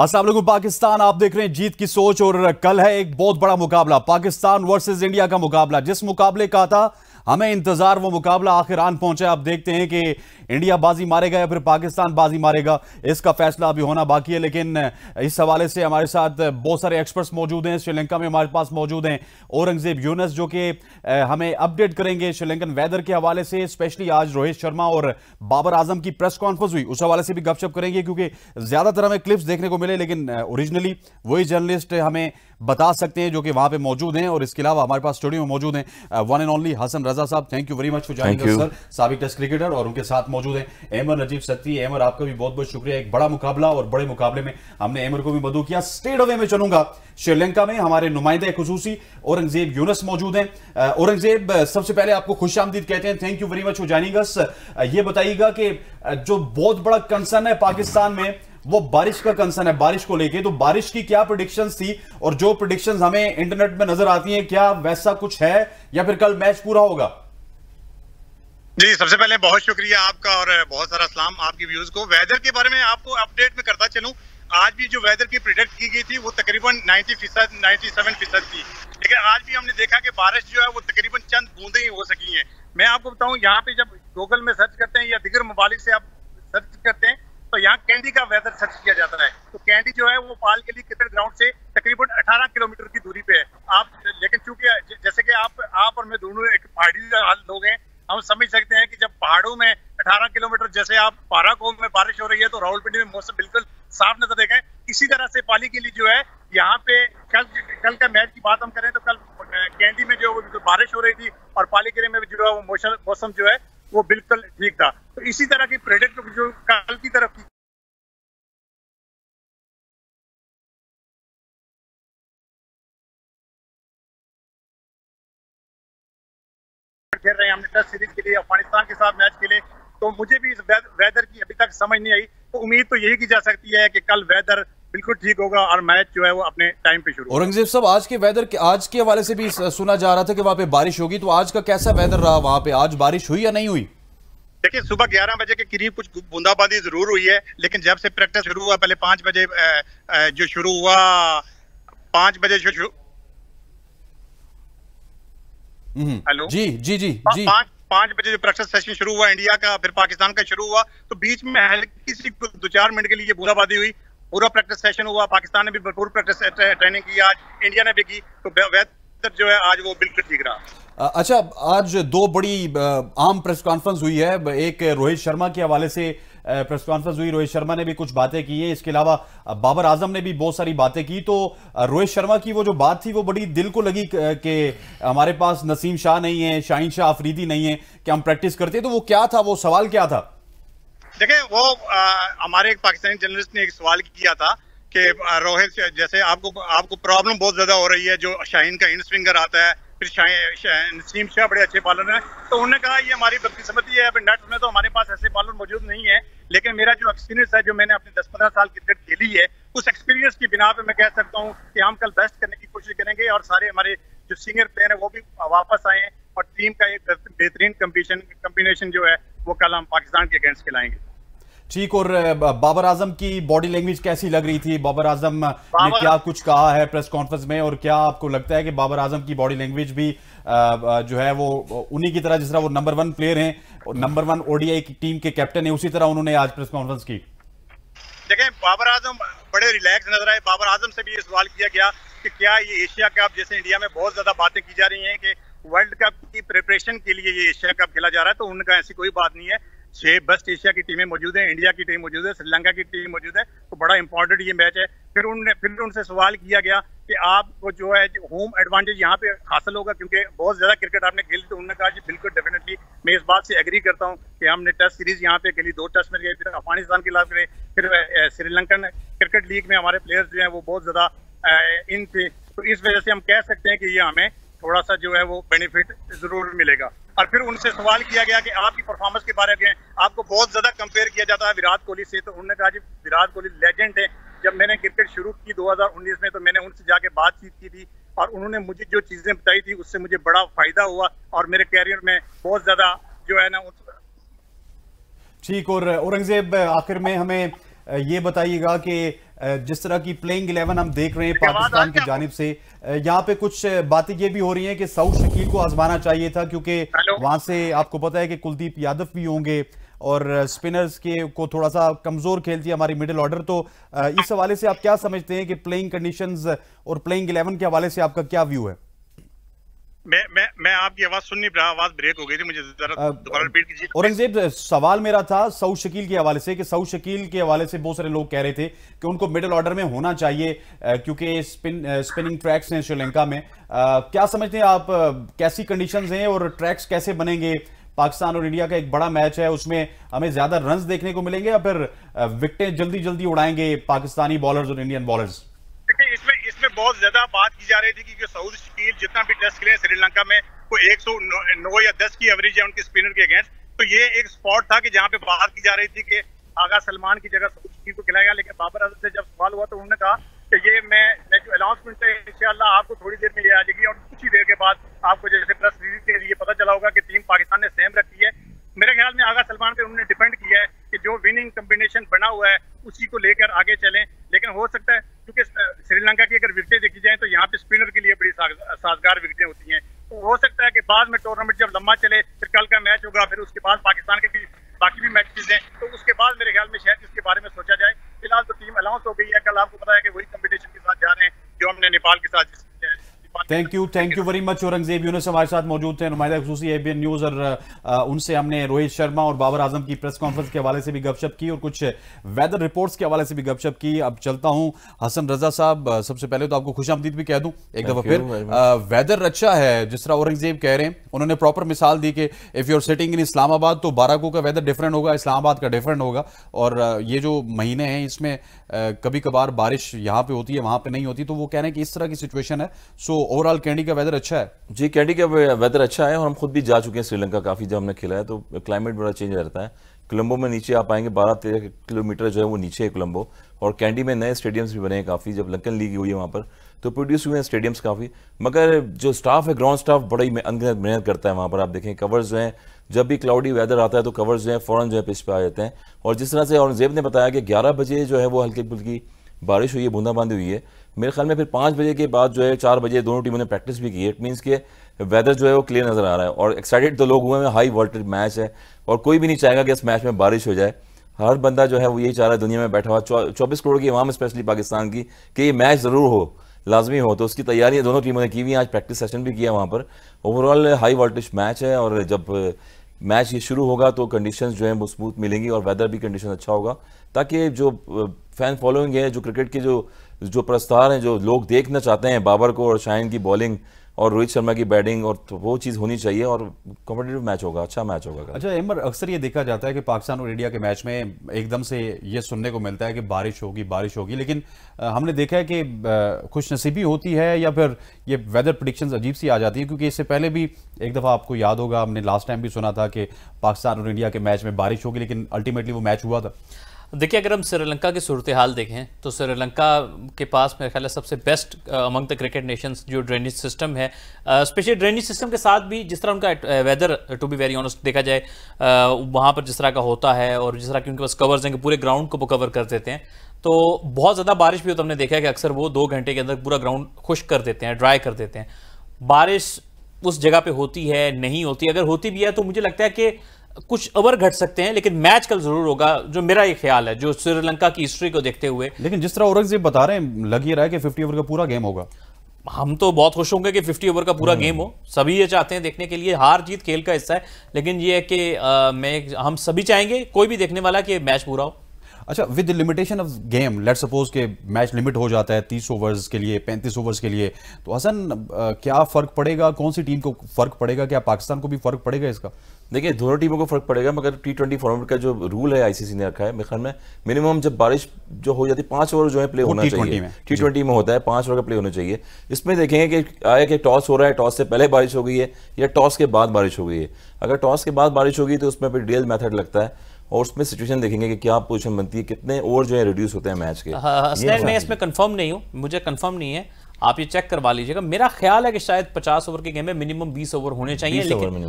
अस्सलाम वालेकुम पाकिस्तान, आप देख रहे हैं जीत की सोच। और कल है एक बहुत बड़ा मुकाबला, पाकिस्तान वर्सेस इंडिया का मुकाबला। जिस मुकाबले का था हमें इंतजार, वो मुकाबला आखिर आन पहुंचा। आप देखते हैं कि इंडिया बाजी मारेगा या फिर पाकिस्तान बाजी मारेगा, इसका फैसला अभी होना बाकी है। लेकिन इस हवाले से हमारे साथ बहुत सारे एक्सपर्ट्स मौजूद हैं। श्रीलंका में हमारे पास मौजूद हैं औरंगजेब यूनुस, जो कि हमें अपडेट करेंगे श्रीलंकन वेदर के हवाले से। स्पेशली आज रोहित शर्मा और बाबर आजम की प्रेस कॉन्फ्रेंस हुई, उस हवाले से भी गपशप करेंगे, क्योंकि ज्यादातर हमें क्लिप्स देखने को मिले, लेकिन ओरिजिनली वही जर्नलिस्ट हमें बता सकते हैं जो कि वहां पे मौजूद हैं। और इसके अलावा हमारे पास स्टूडियो में मौजूद हैं one and only Hasan Raza साहब, thank you very much for joining us sir, साबिक टेस्ट क्रिकेटर। और उनके साथ मौजूद हैं एमर नजीब सत्ती। एमर, आपका भी बहुत बहुत शुक्रिया। एक बड़ा मुकाबला और बड़े मुकाबले में हमने एमर को भी मदू किया। स्टेट अवे में चलूंगा, श्रीलंका में हमारे नुमाइंदे खुसूसी औरंगजेब यूनुस मौजूद हैं। औरंगजेब, सबसे पहले आपको खुश आमदीद कहते हैं, thank you very much for joining us. ये बताइएगा कि जो बहुत बड़ा कंसर्न है पाकिस्तान में वो बारिश का कंसर्न है, बारिश को लेके, तो बारिश की क्या प्रेडिक्शंस थी और जो प्रेडिक्शंस हमें इंटरनेट में नजर आती हैं, क्या वैसा कुछ है या फिर कल मैच पूरा होगा? जी, सबसे पहले बहुत शुक्रिया आपका और बहुत सारा सलाम आपकी व्यूज को। वेदर के बारे में आपको अपडेट में करता चलूं, आज भी जो वेदर की प्रिडिक्ट की गई थी वो तकरीबन 97% थी, लेकिन आज भी हमने देखा कि बारिश जो है वो तकरीबन चंद बूंदे ही हो सकी है। मैं आपको बताऊं, यहाँ पे जब गूगल में सर्च करते हैं या दिगर ममालिक से आप सर्च करते हैं तो यहाँ कैंडी का वेदर सर्च किया जाता है, तो कैंडी जो है वो पालकेले क्रिकेट ग्राउंड से तकरीबन 18 किलोमीटर की दूरी पे है। आप लेकिन चूंकि जैसे कि आप और मैं दोनों एक पहाड़ी लोग हैं, हम समझ सकते हैं कि जब पहाड़ों में 18 किलोमीटर, जैसे आप पाराकोम में बारिश हो रही है तो रावलपिंडी में मौसम बिल्कुल साफ नजर देखा है, इसी तरह से पालीकेली जो है यहाँ पे कल का मैच की बात हम करें तो कल कैंडी में जो बारिश हो रही थी और पालीकेली में जो है वो मौसम जो है वो बिल्कुल ठीक था। तो इसी तरह की प्रेडिक्ट जो कल की तरफ की खेल रहे हैं हमने टेस्ट सीरीज के लिए अफगानिस्तान के साथ मैच के लिए, तो मुझे भी इस वेदर की अभी तक समझ नहीं आई। तो उम्मीद तो यही की जा सकती है कि कल वेदर बिल्कुल ठीक होगा और मैच जो है वो अपने टाइम पे शुरू। औरंगजेब साहब, आज के वेदर के आज के हवाले से भी सुना जा रहा था कि वहाँ पे बारिश होगी, तो आज का कैसा वेदर रहा वहाँ पे, आज बारिश हुई या नहीं हुई? देखिए, सुबह 11 बजे के करीब कुछ बूंदाबांदी जरूर हुई है, लेकिन जब से प्रैक्टिस शुरू हुआ, पहले 5 बजे जो शुरू हुआ, 5 बजे हेलो जी जी जी जी 5 बजे जो प्रैक्टिस सेशन शुरू हुआ इंडिया का, फिर पाकिस्तान का शुरू हुआ, तो बीच में हल्की सी 2-4 मिनट के लिए बूंदाबांदी हुई। पूरा प्रैक्टिस सेशन हुआ, पाकिस्तान ने भी भरपूर प्रैक्टिस ट्रेनिंग की, आज इंडिया ने भी की, तो वेदर जो है आज वो बिल्कुल ठीक रहा। अच्छा, आज दो बड़ी आम प्रेस कॉन्फ्रेंस हुई है, एक रोहित शर्मा के हवाले से प्रेस कॉन्फ्रेंस हुई, रोहित शर्मा ने भी कुछ बातें की है, इसके अलावा बाबर आजम ने भी बहुत सारी बातें की। तो रोहित शर्मा की वो जो बात थी वो बड़ी दिल को लगी कि हमारे पास नसीम शाह नहीं है, शाहीन शाह अफरीदी नहीं है कि हम प्रैक्टिस करते, तो वो क्या था, वो सवाल क्या था? देखें, वो हमारे एक पाकिस्तानी जर्नलिस्ट ने एक सवाल किया था कि रोहित, जैसे आपको प्रॉब्लम बहुत ज्यादा हो रही है, जो शाहीन का इन स्विंगर आता है, फिर नसीम शाह बड़े अच्छे बॉलर हैं, तो उन्होंने कहा ये हमारी बदकिस्मती है, नेट में तो हमारे पास ऐसे बॉलर मौजूद नहीं है, लेकिन मेरा जो एक्सपीरियंस है, जो मैंने अपने 10-15 साल क्रिकेट खेली है, उस एक्सपीरियंस की बिना पे मैं कह सकता हूँ कि हम कल बेस्ट करने की कोशिश करेंगे और सारे हमारे जो सीनियर प्लेयर है वो भी वापस आए और टीम का एक बेहतरीन कम्बिनेशन जो है वो कल हम पाकिस्तान के अगेंस्ट खिलाएंगे। ठीक, और बाबर आजम की बॉडी लैंग्वेज कैसी लग रही थी? बाबर आजम ने क्या कुछ कहा है प्रेस कॉन्फ्रेंस में, और क्या आपको लगता है कि बाबर आजम की बॉडी लैंग्वेज भी जो है वो उन्हीं की तरह, जिस तरह वो नंबर 1 प्लेयर हैं, नंबर 1 ओडीआई की टीम के कैप्टन है, उसी तरह उन्होंने आज प्रेस कॉन्फ्रेंस की? देखें, बाबर आजम बड़े रिलैक्स नजर आए। बाबर आजम से भी ये सवाल किया गया कि क्या ये एशिया कप, जैसे इंडिया में बहुत ज्यादा बातें की जा रही है कि वर्ल्ड कप की प्रिपरेशन के लिए ये एशिया कप खेला जा रहा है, तो उनका ऐसी कोई बात नहीं है, 6 वेस्ट एशिया की टीमें मौजूद है, इंडिया की टीम मौजूद है, श्रीलंका की टीम मौजूद है, तो बड़ा इंपॉर्टेंट ये मैच है। फिर उनसे सवाल किया गया कि आपको जो है होम एडवांटेज यहाँ पे हासिल होगा क्योंकि बहुत ज्यादा क्रिकेट आपने खेली, तो उन्होंने कहा जी बिल्कुल डेफिनेटली, मैं इस बात से एग्री करता हूँ कि हमने टेस्ट सीरीज यहाँ पे खेली, 2 टेस्ट में गए, फिर अफगानिस्तान के खिलाफ गए, फिर श्रीलंकन क्रिकेट लीग में हमारे प्लेयर्स जो है वो बहुत ज्यादा इन थे, तो इस वजह से हम कह सकते हैं कि ये हमें थोड़ा सा जो है वो बेनिफिट जरूर मिलेगा। और फिर उनसे सवाल किया गया कि आपकी परफॉर्मेंस के बारे में, आपको बहुत ज्यादा कंपेयर किया जाता है विराट कोहली से, तो उन्होंने कहा जी विराट कोहली लेजेंड है, जब मैंने क्रिकेट शुरू की 2019 में तो मैंने उनसे जाके बातचीत की थी और उन्होंने मुझे जो चीजें बताई थी उससे मुझे बड़ा फायदा हुआ और मेरे कैरियर में बहुत ज्यादा जो है ना। ठीक, और औरंगजेब आखिर में हमें ये बताइएगा कि जिस तरह की प्लेइंग 11 हम देख रहे हैं पाकिस्तान की जानिब से, यहाँ पे कुछ बातें ये भी हो रही हैं कि साउथ शकील को आजमाना चाहिए था, क्योंकि वहां से आपको पता है कि कुलदीप यादव भी होंगे और स्पिनर्स के को थोड़ा सा कमजोर खेलती है हमारी मिडिल ऑर्डर। तो इस हवाले से आप क्या समझते हैं कि प्लेइंग कंडीशंस और प्लेइंग 11 के हवाले से आपका क्या व्यू है? मैं आपकी आवाज सुन नहीं रहा, आवाज ब्रेक हो गई थी, मुझे जरा दोबारा रिपीट कीजिए। औरंगजेब, सवाल मेरा था सऊद शकील के हवाले से कि सऊद शकील के हवाले से बहुत सारे लोग कह रहे थे कि उनको मिडिल ऑर्डर में होना चाहिए क्योंकि स्पिनिंग ट्रैक्स हैं श्रीलंका में। क्या समझते हैं आप, कैसी कंडीशंस हैं और ट्रैक्स कैसे बनेंगे? पाकिस्तान और इंडिया का एक बड़ा मैच है, उसमें हमें ज्यादा रन देखने को मिलेंगे या फिर विकेटें जल्दी जल्दी उड़ाएंगे पाकिस्तानी बॉलर्स और इंडियन बॉलर्स? इसमें बहुत ज्यादा बात की जा रही थी कि सऊद शकील जितना भी टेस्ट खेले श्रीलंका में वो 109 या 10 की एवरेज है उनके स्पिनर के अगेंस्ट। तो ये एक स्पॉट था कि जहां पे बात की जा रही थी कि आगा सलमान की जगह सऊद शकील को खिलाएगा, लेकिन बाबर आजम से जब सवाल हुआ तो उन्होंने कहा कि ये मैं जो अनाउंसमेंट है इंशाल्लाह आपको थोड़ी देर में ले आ जाएगी और कुछ ही देर के बाद आपको जैसे प्रेस रिलीज के लिए पता चला होगा कि टीम पाकिस्तान ने सेम रखी है। मेरे ख्याल में आगा सलमान पे उन्होंने डिपेंड किया है कि जो विनिंग कॉम्बिनेशन बना हुआ है उसी को लेकर आगे चलें, लेकिन हो सकता है क्योंकि श्रीलंका की अगर विकेटें देखी जाएं तो यहाँ पे स्पिनर के लिए बड़ी साजगार विकेटें होती हैं। तो हो सकता है कि बाद में टूर्नामेंट जब लंबा चले, फिर कल का मैच होगा, फिर उसके बाद पाकिस्तान के भी बाकी भी मैचेस हैं, तो उसके बाद मेरे ख्याल में शायद इसके बारे में सोचा जाए। फिलहाल तो टीम अनाउंस हो गई है, कल आपको पता है कि वही कॉम्बिनेशन के साथ जा रहे हैं जो हमने नेपाल के साथ। Thank you very much. Aurangzeb Younis हमारे साथ मौजूद हैं, नुमाइंदा खुसूसी एबीएन न्यूज़, और उनसे हमने रोहित शर्मा और बाबर आजम की प्रेस कॉन्फ्रेंस के हवाले से भी गपशप की और कुछ वेदर रिपोर्ट्स के हवाले से भी गपशप की। अब चलता हूं हसन रजा साहब, सबसे पहले तो आपको खुशामदीद भी कह दूं एक दफा फिर। वेदर अच्छा है जिस तरह औरंगजेब कह रहे हैं, उन्होंने प्रॉपर मिसाल दी कि if you are sitting in Islamabad तो बाराको का वेदर डिफरेंट होगा, इस्लामाबाद का डिफरेंट होगा, और ये जो महीने हैं इसमें कभी कभार बारिश यहाँ पे होती है वहाँ पे नहीं होती। तो वो कह रहे हैं कि इस तरह की सिचुएशन है। सो ओवरऑल कैंडी का वेदर अच्छा है जी, कैंडी का वेदर अच्छा है और हम खुद भी जा चुके हैं श्रीलंका, काफ़ी जब हमने खेला है तो क्लाइमेट बड़ा चेंज रहता है। कोलंबो में नीचे आप आएंगे 12-13 किलोमीटर जो है वो नीचे है कोलंबो, और कैंडी में नए स्टेडियम्स भी बने हैं काफ़ी, जब लंकन लीग हुई है वहाँ पर तो प्रोड्यूस हुए हैं स्टेडियम्स काफ़ी, मगर जो स्टाफ है ग्राउंड स्टाफ बड़ा ही अनगिनत मेहनत करता है वहाँ पर। आप देखें कवर्स जो हैं, जब भी क्लाउडी वेदर आता है तो कवर्स जो है फ़ौरन जो है पिच पे आ जाते हैं। और जिस तरह से औरंगजेब ने बताया कि 11 बजे जो है वो हल्की फुल्की बारिश हुई है, बूंदाबांदी हुई है, मेरे ख्याल में फिर 5 बजे के बाद जो है 4 बजे दोनों टीमों ने प्रैक्टिस भी की है। इट मीन्स कि वेदर जो है वो क्लियर नज़र आ रहा है और एक्साइटेड तो लोग हुए हैं, हाई वोल्टेज मैच है और कोई भी नहीं चाहेगा कि इस मैच में बारिश हो जाए। हर बंदा जो है वो यही चाह रहा है, दुनिया में बैठा हुआ 24 करोड़ की अवाम स्पेशली पाकिस्तान की, कि ये मैच ज़रूर हो, लाजमी हो। तो उसकी तैयारियाँ दोनों टीमों ने की हुई हैं, आज प्रैक्टिस सेशन भी किया वहाँ पर। ओवरऑल हाई वोल्टेज मैच है और जब मैच ये शुरू होगा तो कंडीशंस जो है मजबूत मिलेंगी और वेदर भी कंडीशन अच्छा होगा, ताकि जो फैन फॉलोइंग है, जो क्रिकेट के जो प्रस्तार हैं, जो लोग देखना चाहते हैं बाबर को और शाहीन की बॉलिंग और रोहित शर्मा की बैटिंग, और तो वो चीज़ होनी चाहिए और कॉम्पिटिटिव मैच होगा, अच्छा मैच होगा। अच्छा एमर, अक्सर ये देखा जाता है कि पाकिस्तान और इंडिया के मैच में एकदम से ये सुनने को मिलता है कि बारिश होगी, लेकिन हमने देखा है कि खुशनसीबी होती है या फिर ये वेदर प्रेडिक्शंस अजीब सी आ जाती है, क्योंकि इससे पहले भी एक दफ़ा आपको याद होगा हमने लास्ट टाइम भी सुना था कि पाकिस्तान और इंडिया के मैच में बारिश होगी, लेकिन अल्टीमेटली वो मैच हुआ था। देखिए अगर हम श्रीलंका की सूरत हाल देखें तो श्रीलंका के पास मेरे ख्याल है सबसे best among the cricket nations जो ड्रेनेज सिस्टम है, स्पेशली ड्रेनेज सिस्टम के साथ भी जिस तरह उनका weather to be very honest देखा जाए वहाँ पर जिस तरह का होता है और जिस तरह की उनके पास कवर्स हैं कि पूरे ग्राउंड को वो कवर कर देते हैं। तो बहुत ज़्यादा बारिश भी हो तो हमने देखा है कि अक्सर वो 2 घंटे के अंदर पूरा ग्राउंड खुश कर देते हैं, ड्राई कर देते हैं। बारिश उस जगह पर होती है नहीं होती, अगर होती भी है तो मुझे लगता है कि कुछ ओवर घट सकते हैं, लेकिन मैच कल जरूर होगा, जो मेरा ये ख्याल है जो श्रीलंका की हिस्ट्री को देखते हुए। लेकिन जिस तरह औरंगजेब बता रहे हैं लग ही रहा है कि 50 ओवर का पूरा गेम होगा। हम तो बहुत खुश होंगे कि 50 ओवर का पूरा गेम हो, सभी ये चाहते हैं देखने के लिए, हार जीत खेल का हिस्सा है, लेकिन ये है कि हम सभी चाहेंगे कोई भी देखने वाला कि मैच पूरा हो। अच्छा, with the limitation of game, let's suppose के मैच लिमिट हो जाता है 30 ओवर्स के लिए, 35 ओवर्स के लिए, तो हसन क्या फ़र्क पड़ेगा, कौन सी टीम को फ़र्क पड़ेगा, क्या पाकिस्तान को भी फ़र्क पड़ेगा इसका? देखिए दोनों टीमों को फ़र्क पड़ेगा, मगर T20 फॉर्मेट का जो रूल है आईसीसी ने रखा है, मेरे ख्याल में मिनिमम जब बारिश जो हो जाती है 5 ओवर जो है प्ले होना चाहिए, T20 में होता है 5 ओवर का प्ले होना चाहिए। इसमें देखेंगे कि आया कि टॉस हो रहा है, टॉस से पहले बारिश हो गई है या टॉस के बाद बारिश हो गई है। अगर टॉस के बाद बारिश होगी तो उसमें फिर रियल मैथड लगता है और उसमें सिचुएशन देखेंगे कि क्या पोजीशन बनती है, कितने ओवर जो है रिड्यूस होते हैं मैच के। इसमें कंफर्म नहीं हूँ, मुझे कंफर्म नहीं है। आप ये चेक करवा लीजिएगा। मेरा ख्याल है कि शायद 50 ओवर के गेम में मिनिमम 20 ओवर होने चाहिए, लेकिन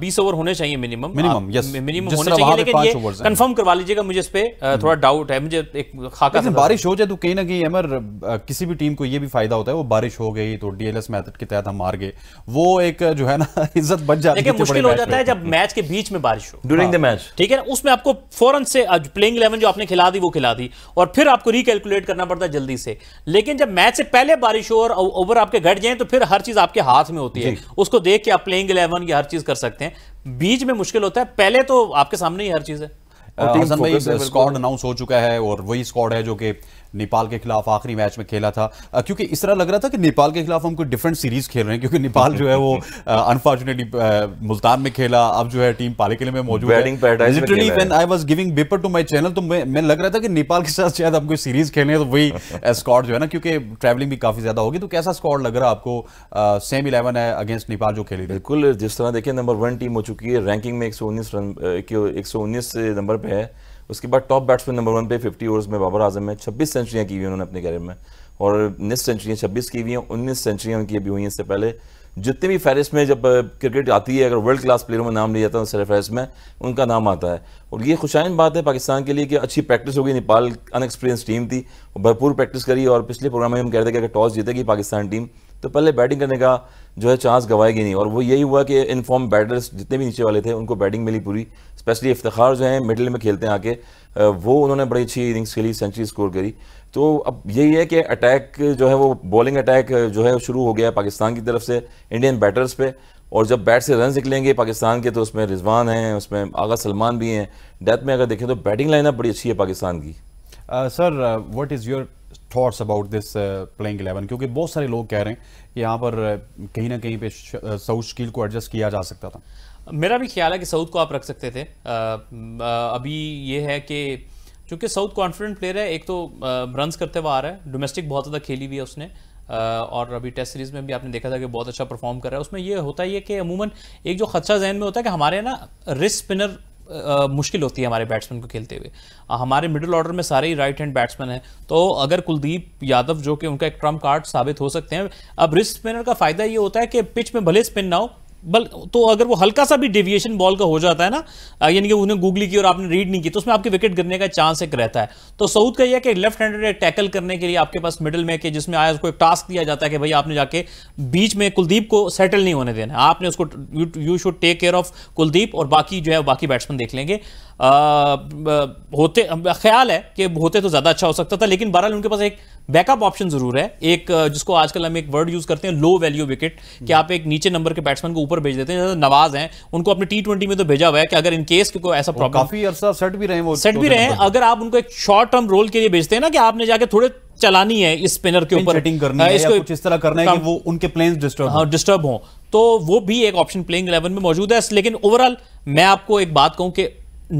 20 ओवर होने चाहिए मिनिमम होने चाहिए, लेकिन ये कंफर्म करवा लीजिएगा, मुझे इस पे थोड़ा डाउट है। मुझे एक खाका बारिश हो जाए तो कहीं ना कहीं अमर किसी भी टीम को ये भी फायदा होता है, वो बारिश हो गई तो डीएलएस मेथड के तहत हम मार गए, वो एक जो है ना इज्जत बच जाती है। लेकिन मुश्किल हो जाता है जब मैच के बीच में बारिश हो, ड्यूरिंग द मैच, ठीक है ना, उसमें आपको फौरन से प्लेइंग 11 जो आपने खिला दी वो खिला दी और फिर आपको रिकैलकुलेट करना पड़ता है जल्दी से। लेकिन जब मैच से पहले बारिश हो और ओवर आपके घट जाए तो फिर हर चीज आपके हाथ में होती है, उसको देख के आप प्लेइंग 11 या हर चीज कर सकते हैं। बीच में मुश्किल होता है, पहले तो आपके सामने ही हर चीज है। स्क्वाड अनाउंस हो चुका है और वही स्क्वाड है जो कि नेपाल के खिलाफ आखिरी मैच में खेला था, क्योंकि इस तरह लग रहा था कि नेपाल के खिलाफ हम कोई डिफरेंट सीरीज खेल रहे हैं, क्योंकि नेपाल जो है वो अनफॉर्चुनेटली मुल्तान में खेला, अब जो है टीम पालेकिले में मौजूद है। Literally when I was giving beeper to my channel तो मैं लग रहा था कि नेपाल के साथ शायद हम कोई सीरीज खेल रहे हैं, तो वही स्क्वाड जो है ना, क्योंकि ट्रैवलिंग भी काफी ज्यादा होगी। तो कैसा स्क्वाड लग रहा है आपको सेम 11 है अगेंस्ट नेपाल जो खेली? बिल्कुल, जिस तरह देखिए नंबर 1 टीम हो चुकी है, रैंकिंग में 119 नंबर पे है, उसके बाद टॉप बैट्समैन नंबर 1 पे 50 ओवर्स में बाबर आजम है, 26 सेंचुरियाँ की हुई हैं उन्होंने अपने करियर में, और 19 सेंचुरियाँ 26 की हुई हैं, 19 सेंचुरियाँ उनकी अभी हुई हैं। इससे पहले जितने भी फहरिस्त में जब क्रिकेट आती है, अगर वर्ल्ड क्लास प्लेयरों में नाम लिया जाता है तो फहरिस्त में उनका नाम आता है, और ये खुशाइन बात है पाकिस्तान के लिए कि अच्छी प्रैक्टिस होगी। नेपाल अनएक्सपीरियंस टीम थी, भरपूर प्रैक्टिस करी, और पिछले प्रोग्राम में हम कह रहे थे कि अगर टॉस जीतेगी पाकिस्तान टीम तो पहले बैटिंग करने का जो है चांस गंवाएगी नहीं, और वो यही हुआ कि इनफॉर्म बैटर्स जितने भी नीचे वाले थे उनको बैटिंग मिली पूरी, स्पेशली इफ्तिखार जो है मिडिल में खेलते हैं आके, वो उन्होंने बड़ी अच्छी इनिंग्स खेली, सेंचुरी स्कोर करी। तो अब यही है कि अटैक जो है वो बॉलिंग अटैक जो है शुरू हो गया है पाकिस्तान की तरफ से इंडियन बैटर्स पे, और जब बैट से रन निकलेंगे पाकिस्तान के तो उसमें रिजवान हैं, उसमें आगा सलमान भी हैं, डेथ में अगर देखें तो बैटिंग लाइनअप बड़ी अच्छी है पाकिस्तान की। Sir what is your thoughts about this playing 11, क्योंकि बहुत सारे लोग कह रहे हैं कि यहाँ पर कहीं ना कहीं पे साउथ स्किल को एडजस्ट किया जा सकता था। मेरा भी ख्याल है कि साउथ को आप रख सकते थे। अभी ये है कि चूँकि साउथ कॉन्फिडेंट प्लेयर है, एक तो रन करते हुए आ रहा है, डोमेस्टिक बहुत ज़्यादा खेली हुई है उसने, और अभी टेस्ट सीरीज़ में भी आपने देखा था कि बहुत अच्छा परफॉर्म कर रहा है। उसमें यह होता है कि अमूमन एक जो खदशा जहन में होता है कि हमारे ना रिस्ट स्पिनर मुश्किल होती है हमारे बैट्समैन को खेलते हुए, हमारे मिडिल ऑर्डर में सारे ही राइट हैंड बैट्समैन हैं, तो अगर कुलदीप यादव जो कि उनका एक ट्रम्प कार्ड साबित हो सकते हैं। अब रिस्ट स्पिनर का फ़ायदा ये होता है कि पिच में भले स्पिन ना हो, बल तो अगर वो हल्का सा भी डेविएशन बॉल का हो जाता है ना, यानी कि उन्हें गूगली की और आपने रीड नहीं की, तो उसमें आपके विकेट गिरने का चांस एक रहता है। तो सऊद का यह है कि लेफ्ट हैंडेड टैकल करने के लिए आपके पास मिडिल में कि जिसमें आया उसको एक टास्क दिया जाता है कि भाई आपने जाके बीच में कुलदीप को सेटल नहीं होने देना, आपने उसको you should take care of Kuldeep और बाकी जो है बाकी बैट्समैन देख लेंगे। होते ख्याल है कि होते तो ज़्यादा अच्छा हो सकता था, लेकिन बहरहाल उनके पास एक बैकअप ऑप्शन ज़रूर है, एक जिसको आजकल हम एक वर्ड यूज़ करते हैं लो वैल्यू विकेट, कि आप एक नीचे नंबर के बैट्समैन को ऊपर भेज देते हैं। जैसे नवाज हैं, उनको अपने T20 में तो भेजा हुआ है कि अगर इन केस कोई ऐसा प्रॉब्लम, काफ़ी अर्सा सेट भी रहे हैं, अगर आप उनको एक शॉर्ट टर्म रोल के लिए भेजते हैं ना कि आपने जाके थोड़े चलानी है इस स्पिनर के ऊपर, सेटिंग करनी है इसको कुछ इस तरह करना है कि वो उनके प्लेन्स डिस्टर्ब हों, तो वो भी एक ऑप्शन प्लेइंग 11 में मौजूद है। लेकिन ओवरऑल मैं आपको एक बात कहूँ कि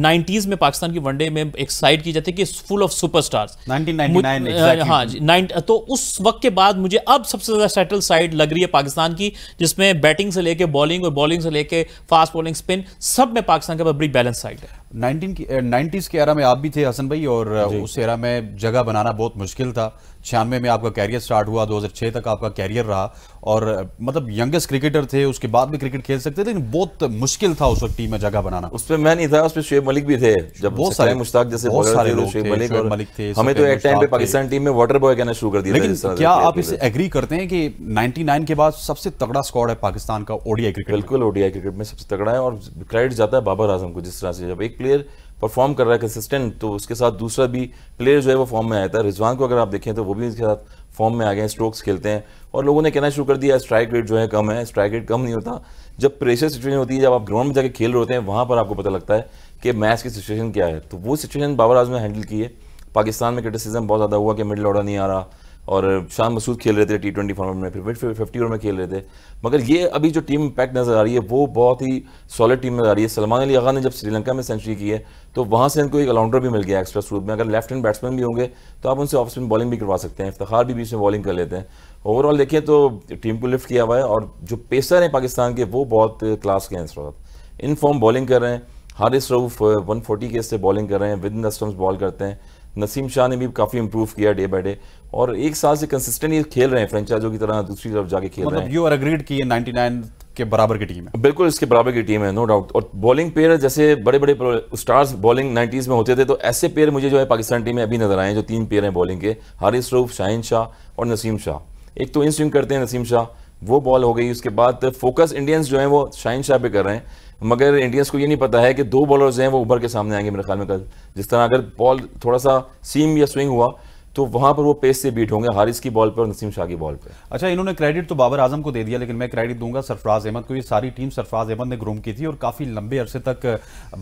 90s में पाकिस्तान की वनडे में एक साइड की जाती है कि फुल ऑफ सुपरस्टार्स, 1999 exactly. हाँ जी, तो उस वक्त के बाद मुझे अब सबसे ज़्यादा सेटल साइड लग रही है पाकिस्तान की, जिसमें बैटिंग से लेके बॉलिंग और बॉलिंग से लेके फास्ट बॉलिंग स्पिन सब में पाकिस्तान का बड़ी बैलेंस साइड है। 90s के एरा में आप भी थे हसन भाई, और उस एरा में जगह बनाना बहुत मुश्किल था। 96 में आपका कैरियर स्टार्ट हुआ, 2006 तक आपका कैरियर रहा, और मतलब यंगेस्ट क्रिकेटर थे, उसके बाद भी क्रिकेट खेल सकते थे, लेकिन बहुत मुश्किल था उस वक्त टीम में जगह बनाना। उस पर मैं नहीं था, उस पर शोएब मलिक भी थे, जब बहुत सारे मुश्ताक जैसे बहुत सारे लोग शोएब मलिक थे, हमें तो एक टाइम पे पाकिस्तान टीम में वाटर बॉय कहना शुरू कर दिया। लेकिन क्या आप इसे एग्री करते हैं कि 99 के बाद सबसे तगड़ा स्क्वाड है पाकिस्तान का ओडीआई क्रिकेट? बिल्कुल, ओडीआई क्रिकेट में सबसे तगड़ा है, और क्रेडिट जाता है बाबर आजम को। जिस तरह से जब एक प्लेयर परफॉर्म कर रहा है कंसिस्टेंट, तो उसके साथ दूसरा भी प्लेयर जो है वो फॉर्म में आया था। रिजवान को अगर आप देखें तो वो भी इसके साथ फॉर्म में आ गए, स्ट्रोक्स खेलते हैं, और लोगों ने कहना शुरू कर दिया स्ट्राइक रेट जो है कम है। स्ट्राइक रेट कम नहीं होता, जब प्रेशर सिचुएशन होती है, जब आप ग्राउंड में जाकर खेल रहे होते हैं, वहाँ पर आपको पता लगता है कि मैच की सिचुएशन क्या है। तो वो सिचुएशन बाबर आजम ने हैंडल की है। पाकिस्तान में क्रिटिसिज्म बहुत ज़्यादा हुआ कि मिडिल ऑर्डर नहीं आ रहा, और शान मसूद खेल रहे थे T20 फॉर्मेट में, फिर 50 ओवर में खेल रहे थे, मगर ये अभी जो टीम पैक नज़र आ रही है वो बहुत ही सॉलिड टीम नज़र आ रही है। सलमान अली आगा ने जब श्रीलंका में सेंचुरी की है तो वहाँ से इनको एक ऑलराउंडर भी मिल गया एक्स्ट्रा सूट में। अगर लेफ्ट हैंड बैट्समैन भी होंगे तो आप उनसे ऑफ स्पिन बॉलिंग भी करवा सकते हैं, इफ्तिखार भी बीच में बॉलिंग कर लेते हैं। ओवरऑल देखें तो टीम को लिफ्ट किया हुआ है, और जो पेसर हैं पाकिस्तान के वो बहुत क्लास के हैं इस वक्त, इन फॉर्म बॉलिंग कर रहे हैं। हारिस रऊफ 140 के से बॉलिंग कर रहे हैं, within the stumps ball करते हैं। नसीम शाह ने भी काफ़ी इंप्रूव किया डे बाय डे, और एक साल से कंसिस्टेंट ये खेल रहे हैं, फ्रेंचाइजों की तरह दूसरी तरफ जाके खेल रहे हैं। यू आर अग्रीड कि ये 99 के बराबर की टीम है? बिल्कुल इसके बराबर की टीम है, नो डाउट। और बॉलिंग पेयर जैसे बड़े बड़े स्टार्स बॉलिंग 90s में होते थे, तो ऐसे पेयर मुझे जो है पाकिस्तान टीम में अभी नजर आए, जो तीन पेयर हैं बॉलिंग के, हारिस रऊफ, शाहीन शाह और नसीम शाह। एक तो इन स्विंग करते हैं नसीम शाह, वो बॉल हो गई, उसके बाद फोकस इंडियंस जो हैं वो शाहीन शाह पे कर रहे हैं, मगर इंडियंस को ये नहीं पता है कि दो बॉलर्स हैं वो उभर के सामने आएंगे मेरे ख्याल में कल। जिस तरह अगर बॉल थोड़ा सा सीम या स्विंग हुआ तो वहाँ पर वो पेस से बीट होंगे, हारिस की बॉल पर और नसीम शाह की बॉल पर। अच्छा, इन्होंने क्रेडिट तो बाबर आजम को दे दिया, लेकिन मैं क्रेडिट दूंगा सरफराज अहमद को। ये सारी टीम सरफराज अहमद ने ग्रूम की थी और काफ़ी लंबे अरसे तक